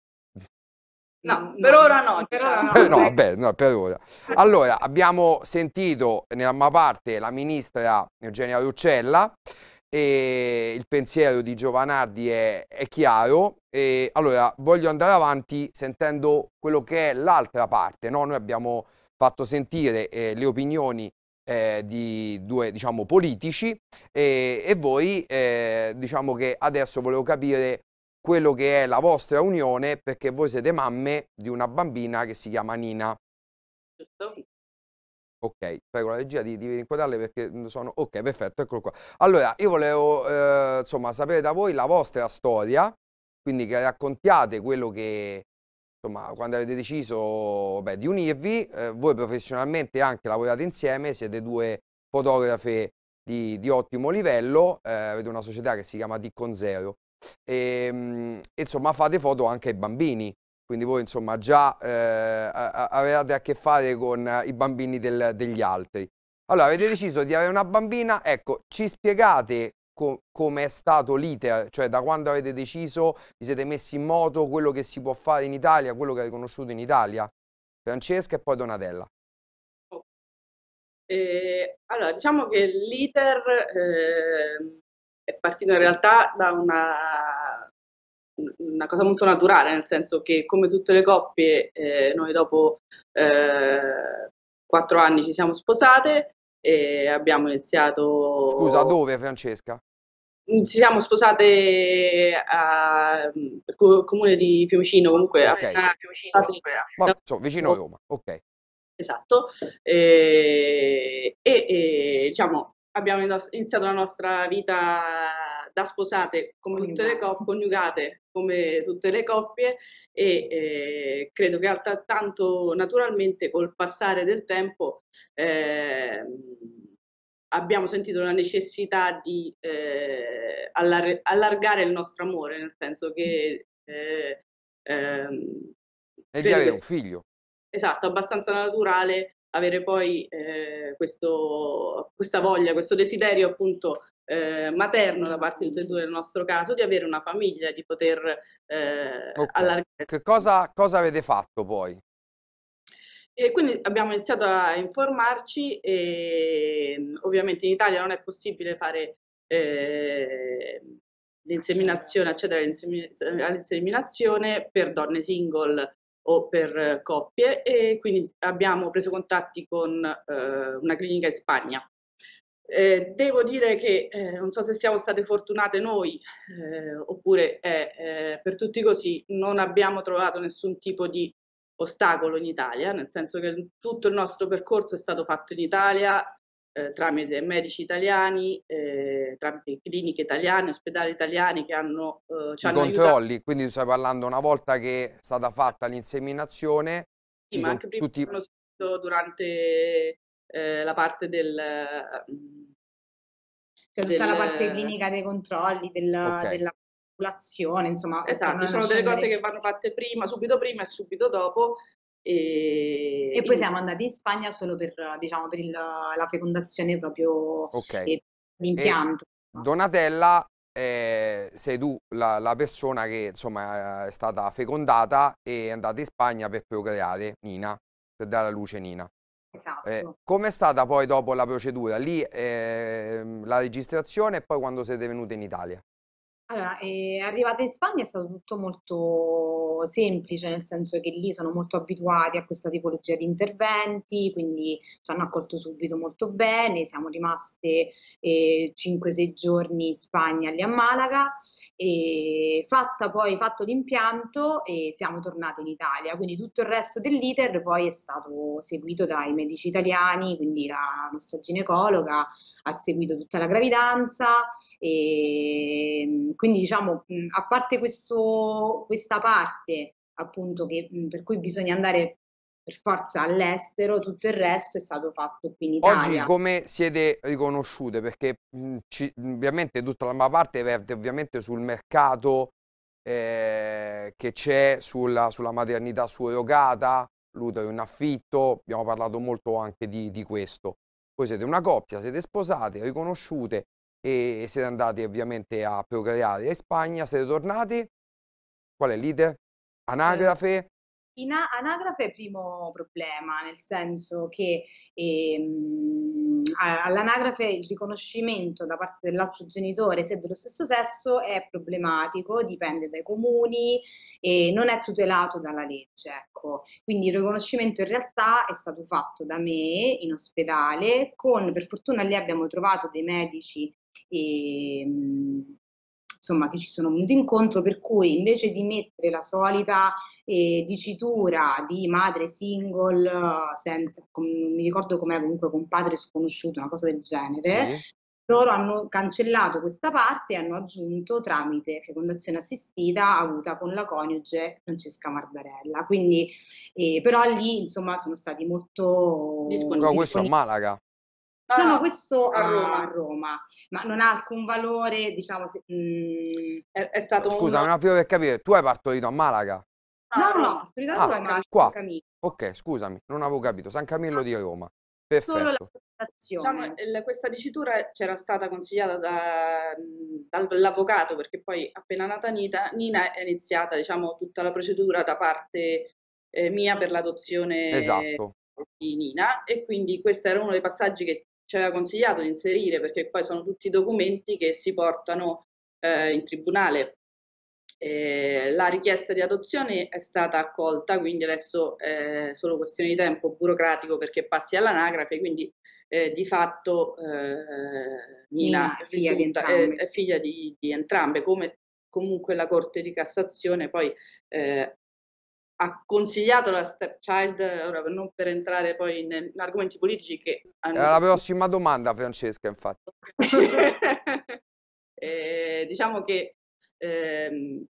No, per ora no, per ora no. Eh, no, beh, no, per ora. Allora, abbiamo sentito nella mia parte la ministra Eugenia Roccella e il pensiero di Giovanardi è, è chiaro. E allora voglio andare avanti sentendo quello che è l'altra parte, no? Noi abbiamo fatto sentire eh, le opinioni eh, di due diciamo politici eh, e voi eh, diciamo che adesso volevo capire quello che è la vostra unione, perché voi siete mamme di una bambina che si chiama Nina. Sì. Ok, prego la regia di, di inquadrarle perché sono... Ok, perfetto, eccolo qua. Allora, io volevo, eh, insomma, sapere da voi la vostra storia Quindi che raccontiate quello che, insomma, quando avete deciso, beh, di unirvi, eh, voi professionalmente anche lavorate insieme, siete due fotografe di, di ottimo livello, eh, avete una società che si chiama DICONZERO e mh, insomma fate foto anche ai bambini, quindi voi insomma già eh, avevate a che fare con i bambini del, degli altri. Allora avete deciso di avere una bambina, ecco, ci spiegate Co come è stato l'iter, cioè da quando avete deciso, vi siete messi in moto, quello che si può fare in Italia, quello che avete conosciuto in Italia. Francesca e poi Donatella. Eh, allora, diciamo che l'iter eh, è partito in realtà da una, una cosa molto naturale, nel senso che come tutte le coppie eh, noi dopo eh, quattro anni ci siamo sposate e abbiamo iniziato... Scusa, dove Francesca? Ci siamo sposate al comune di Fiumicino, comunque okay. a Fiumicino, ma, so, vicino a Roma, ok. Esatto, e, e, e diciamo abbiamo iniziato la nostra vita da sposate come tutte le coppie, coniugate come tutte le coppie e eh, credo che altrettanto naturalmente col passare del tempo eh, abbiamo sentito la necessità di eh, allar allargare il nostro amore, nel senso che... Eh, ehm, e di avere un figlio. Esatto, abbastanza naturale avere poi eh, questo, questa voglia, questo desiderio appunto eh, materno da parte di tutti e due nel nostro caso, di avere una famiglia, di poter eh, okay. allargare. Che cosa, cosa avete fatto poi? E quindi abbiamo iniziato a informarci e ovviamente in Italia non è possibile fare eh, l'inseminazione, accedere all'inseminazione per donne single o per coppie, e quindi abbiamo preso contatti con eh, una clinica in Spagna. Eh, devo dire che eh, non so se siamo state fortunate noi eh, oppure eh, eh, per tutti così, non abbiamo trovato nessun tipo di ostacolo in Italia, nel senso che tutto il nostro percorso è stato fatto in Italia eh, tramite medici italiani, eh, tramite cliniche italiane, ospedali italiani che hanno eh, ci hanno controlli, aiutato. Quindi stai parlando una volta che è stata fatta l'inseminazione? Sì, ma anche prima tutti... durante eh, la parte del... Cioè, del... tutta la parte clinica dei controlli, della, okay. della popolazione, insomma. Esatto, sono delle cose che vanno fatte prima, subito prima e subito dopo. E, e poi in... siamo andati in Spagna solo per, diciamo, per il, la fecondazione proprio okay. l'impianto. Donatella, eh, sei tu la, la persona che insomma è stata fecondata e è andata in Spagna per procreare Nina, per dare alla luce Nina. Esatto. Eh, Com'è stata poi dopo la procedura? Lì eh, la registrazione e poi quando siete venute in Italia? Allora, eh, arrivata in Spagna è stato tutto molto semplice, nel senso che lì sono molto abituati a questa tipologia di interventi, quindi ci hanno accolto subito molto bene, siamo rimaste eh, cinque sei giorni in Spagna, lì a Malaga, e fatta poi, fatto l'impianto e siamo tornate in Italia, quindi tutto il resto dell'iter poi è stato seguito dai medici italiani, quindi la nostra ginecologa ha seguito tutta la gravidanza e... Quindi diciamo, a parte questo, questa parte appunto che, per cui bisogna andare per forza all'estero, tutto il resto è stato fatto qui in Italia. Oggi come siete riconosciute? Perché mh, ci, ovviamente tutta la parte verte ovviamente sul mercato eh, che c'è sulla, sulla maternità surrogata, l'utero in affitto, abbiamo parlato molto anche di, di questo. Voi siete una coppia, siete sposate, riconosciute, e siete andati ovviamente a procreare in Spagna, siete tornati, qual è l'iter? Anagrafe? In anagrafe è il primo problema, nel senso che ehm, all'anagrafe il riconoscimento da parte dell'altro genitore se dello stesso sesso è problematico, dipende dai comuni e non è tutelato dalla legge, ecco. Quindi il riconoscimento in realtà è stato fatto da me in ospedale, con, per fortuna lì abbiamo trovato dei medici e, insomma, che ci sono venuti incontro, per cui invece di mettere la solita eh, dicitura di madre single, senza, com, mi ricordo com'è, comunque con padre sconosciuto, una cosa del genere, sì. loro hanno cancellato questa parte e hanno aggiunto tramite fecondazione assistita avuta con la coniuge Francesca Mardarella. Quindi, eh, però lì insomma sono stati molto disponibili. No, questo a Malaga. No, no, no, questo a Roma, a Roma, ma non ha alcun valore, diciamo, se, mh, è, è stato... Scusa, un... non ho più per capire, tu hai partorito a Malaga? No, no, no, partorito a Roma, ah, qua. San Camillo. Ok, scusami, non avevo capito, San Camillo di Roma. Perfetto. Solo la prestazione. Diciamo, questa dicitura c'era stata consigliata da, dall'avvocato, perché poi appena nata Nina, Nina è iniziata, diciamo, tutta la procedura da parte eh, mia per l'adozione, esatto, di Nina, e quindi questo era uno dei passaggi che ci aveva consigliato di inserire, perché poi sono tutti documenti che si portano eh, in tribunale. Eh, la richiesta di adozione è stata accolta, quindi adesso è eh, solo questione di tempo burocratico perché passi all'anagrafe, quindi eh, di fatto eh, Nina è figlia, risulta, di, entrambe. È, è figlia di, di entrambe, come comunque la Corte di Cassazione poi eh, ha consigliato la stepchild, ora non per entrare poi in, in argomenti politici che... Hanno... Era la prossima domanda, Francesca, infatti. eh, diciamo che eh,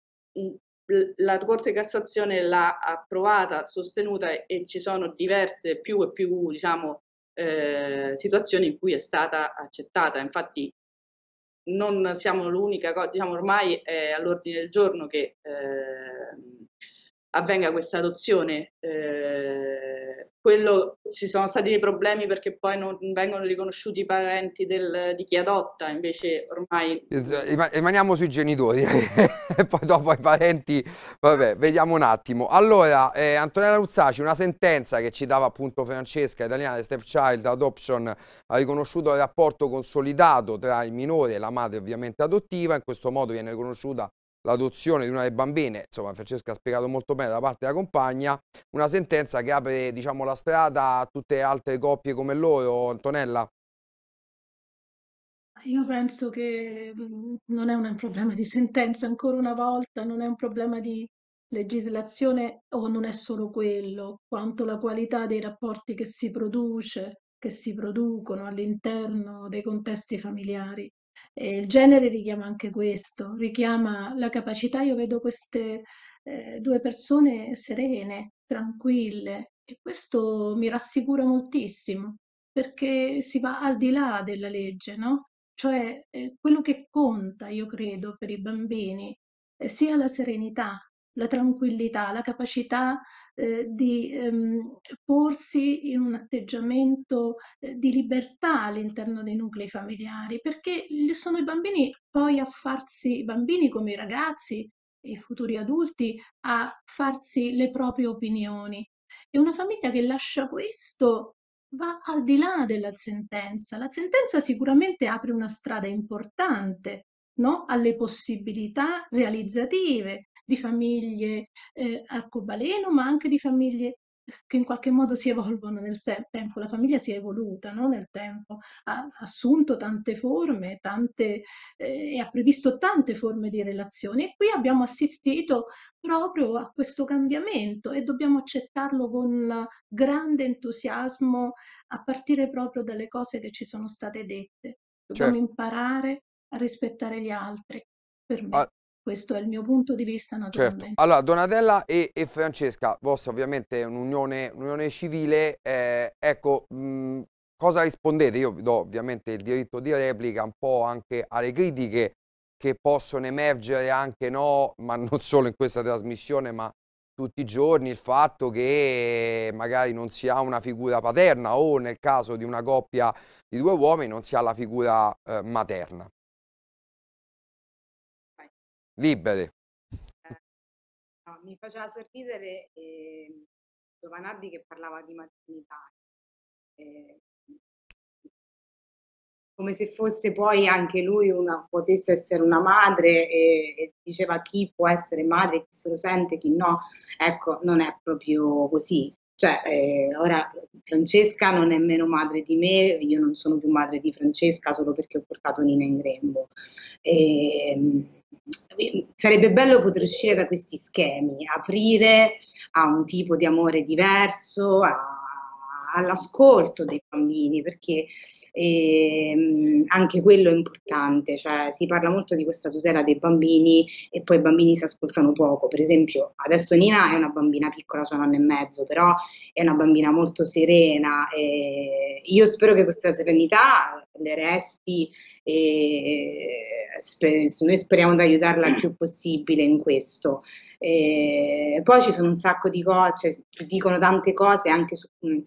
la Corte di Cassazione l'ha approvata, sostenuta, e ci sono diverse, più e più, diciamo, eh, situazioni in cui è stata accettata. Infatti non siamo l'unica cosa, diciamo, ormai è all'ordine del giorno che... Eh, avvenga questa adozione, eh, quello, ci sono stati dei problemi perché poi non vengono riconosciuti i parenti del, di chi adotta, invece ormai... Rimaniamo sui genitori, e poi dopo i parenti, vabbè, vediamo un attimo. Allora, eh, Antonella Nuzzaci, una sentenza che ci dava appunto Francesca, italiana, stepchild adoption, ha riconosciuto il rapporto consolidato tra il minore e la madre ovviamente adottiva, in questo modo viene riconosciuta l'adozione di una delle bambine, insomma Francesca ha spiegato molto bene da parte della compagna, una sentenza che apre, diciamo, la strada a tutte altre coppie come loro, Antonella? Io penso che non è un problema di sentenza, ancora una volta, non è un problema di legislazione o non è solo quello, quanto la qualità dei rapporti che si produce, che si producono all'interno dei contesti familiari. E il genere richiama anche questo, richiama la capacità, io vedo queste eh, due persone serene, tranquille, e questo mi rassicura moltissimo, perché si va al di là della legge, no? Cioè eh, quello che conta, io credo, per i bambini eh, sia la serenità, la tranquillità, la capacità eh, di ehm, porsi in un atteggiamento eh, di libertà all'interno dei nuclei familiari, perché sono i bambini poi a farsi, i bambini come i ragazzi, i futuri adulti, a farsi le proprie opinioni. E una famiglia che lascia questo va al di là della sentenza. La sentenza sicuramente apre una strada importante, no? Alle possibilità realizzative di famiglie eh, arcobaleno, ma anche di famiglie che in qualche modo si evolvono nel tempo. La famiglia si è evoluta, no? Nel tempo, ha assunto tante forme, tante, eh, e ha previsto tante forme di relazioni, e qui abbiamo assistito proprio a questo cambiamento e dobbiamo accettarlo con grande entusiasmo, a partire proprio dalle cose che ci sono state dette. Dobbiamo, certo, imparare a rispettare gli altri, per me. Ah. Questo è il mio punto di vista, naturalmente. Certo. Allora, Donatella e, e Francesca, vostra ovviamente un'unione un'unione civile, eh, ecco, mh, cosa rispondete? Io vi do ovviamente il diritto di replica un po' anche alle critiche che possono emergere anche, no, ma non solo in questa trasmissione, ma tutti i giorni, il fatto che magari non si ha una figura paterna o nel caso di una coppia di due uomini non si ha la figura eh, materna. Liberi. Eh, no, mi faceva sorridere eh, Giovanardi che parlava di maternità, eh, come se fosse poi anche lui una, potesse essere una madre, e, e diceva chi può essere madre, chi se lo sente, chi no. Ecco, non è proprio così. Cioè, eh, ora Francesca non è meno madre di me, io non sono più madre di Francesca solo perché ho portato Nina in grembo. E, sarebbe bello poter uscire da questi schemi, aprire a un tipo di amore diverso, a all'ascolto dei bambini, perché ehm, anche quello è importante, cioè si parla molto di questa tutela dei bambini e poi i bambini si ascoltano poco. Per esempio adesso Nina è una bambina piccola, c'è un anno e mezzo, però è una bambina molto serena e io spero che questa serenità le resti e sper- noi speriamo di aiutarla il più possibile in questo. E poi ci sono un sacco di cose, cioè, si dicono tante cose anche sul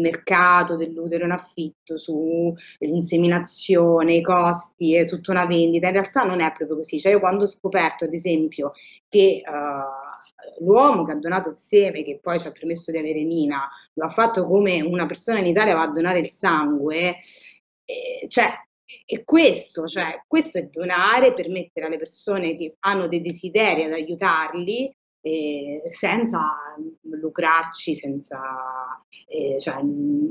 mercato dell'utero in affitto, sull'inseminazione, i costi, è tutta una vendita. In realtà non è proprio così, cioè io quando ho scoperto ad esempio che uh, l'uomo che ha donato il seme, che poi ci ha permesso di avere Nina, lo ha fatto come una persona in Italia va a donare il sangue, eh, cioè E questo, cioè, questo è donare, permettere alle persone che hanno dei desideri ad aiutarli eh, senza lucrarci, senza... Eh, cioè, non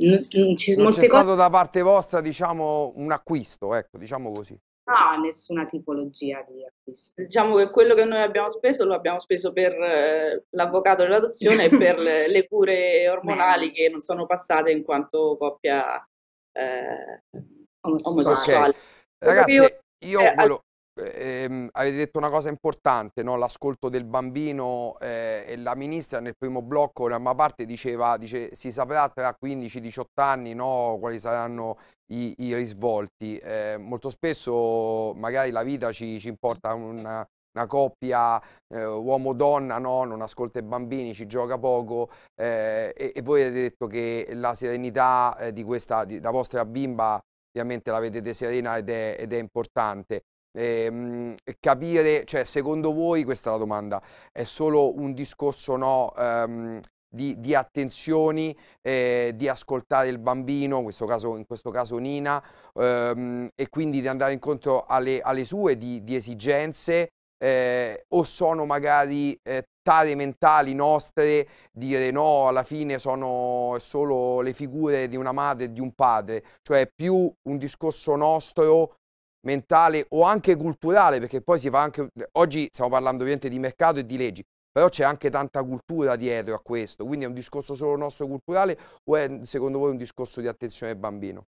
c'è cose... stato da parte vostra, diciamo, un acquisto, ecco, diciamo così. No, nessuna tipologia di acquisto. Diciamo che quello che noi abbiamo speso lo abbiamo speso per eh, l'avvocato dell'adozione e per le, le cure ormonali che non sono passate in quanto coppia... Eh, omosessuale. Okay. Ragazzi, io eh, volevo, ehm, avete detto una cosa importante, no? L'ascolto del bambino, eh, e la ministra nel primo blocco, la prima parte diceva, dice, si saprà tra quindici diciotto anni, no? Quali saranno i, i risvolti. Eh, molto spesso magari la vita ci, ci importa una, una coppia, eh, uomo-donna, no? Non ascolta i bambini, ci gioca poco, eh, e, e voi avete detto che la serenità eh, di questa, di, la vostra bimba ovviamente la vedete serena ed è, ed è importante. E, capire, cioè secondo voi, questa è la domanda, è solo un discorso, no, um, di, di attenzioni, eh, di ascoltare il bambino, in questo caso, in questo caso Nina, um, e quindi di andare incontro alle, alle sue di, di esigenze, eh, o sono magari eh, tare mentali nostre, dire no, alla fine sono solo le figure di una madre e di un padre, cioè più un discorso nostro mentale o anche culturale, perché poi si fa anche, oggi stiamo parlando ovviamente di mercato e di leggi, però c'è anche tanta cultura dietro a questo, quindi è un discorso solo nostro culturale o è secondo voi un discorso di attenzione al bambino? Un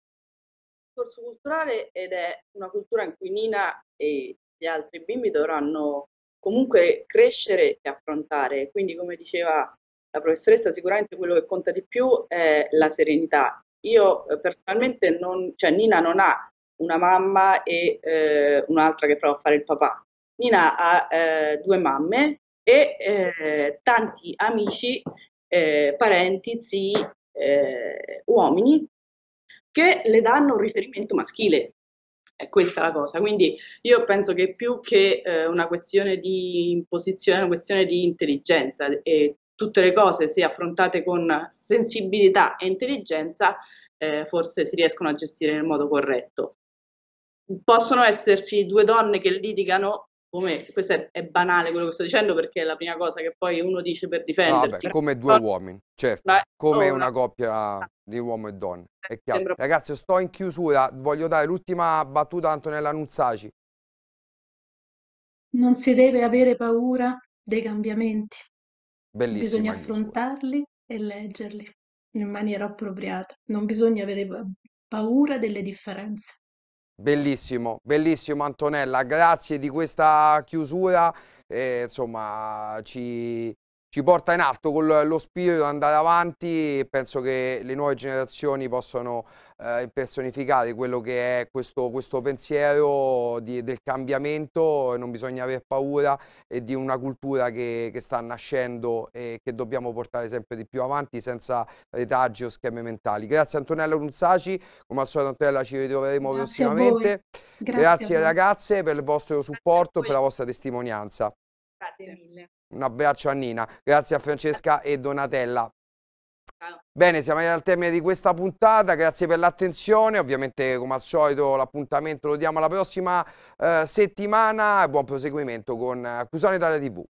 discorso culturale, ed è una cultura in cui Nina e gli altri bimbi dovranno comunque crescere e affrontare. Quindi, come diceva la professoressa, sicuramente quello che conta di più è la serenità. Io personalmente non, cioè Nina non ha una mamma e eh, un'altra che prova a fare il papà. Nina ha eh, due mamme e eh, tanti amici, eh, parenti, zii, eh, uomini che le danno un riferimento maschile. È questa la cosa, quindi io penso che più che eh, una questione di imposizione, è una questione di intelligenza, e tutte le cose, se affrontate con sensibilità e intelligenza, eh, forse si riescono a gestire nel modo corretto. Possono esserci due donne che litigano, come, questo è, è banale quello che sto dicendo perché è la prima cosa che poi uno dice per difendersi. Ah, beh, come due uomini, certo, ma come una, una coppia di uomo e donna. È chiaro. Ragazzi, sto in chiusura, voglio dare l'ultima battuta a Antonella Nuzzaci. Non si deve avere paura dei cambiamenti. Bellissima. Bisogna affrontarli e leggerli in maniera appropriata. Non bisogna avere paura delle differenze. Bellissimo, bellissimo Antonella, grazie di questa chiusura, eh, insomma ci... ci porta in alto con lo spirito ad andare avanti e penso che le nuove generazioni possano eh, personificare quello che è questo, questo pensiero di, del cambiamento, non bisogna aver paura, e di una cultura che, che sta nascendo e che dobbiamo portare sempre di più avanti senza retaggi o schemi mentali. Grazie Antonella Nuzzaci, come al solito Antonella ci ritroveremo Grazie prossimamente. Grazie, Grazie ragazze per il vostro supporto e per la vostra testimonianza. Grazie mille. Un abbraccio a Nina, grazie a Francesca e Donatella. Ciao. Bene, siamo arrivati al termine di questa puntata, grazie per l'attenzione, ovviamente come al solito l'appuntamento lo diamo alla prossima eh, settimana, buon proseguimento con Cusano Italia tivù.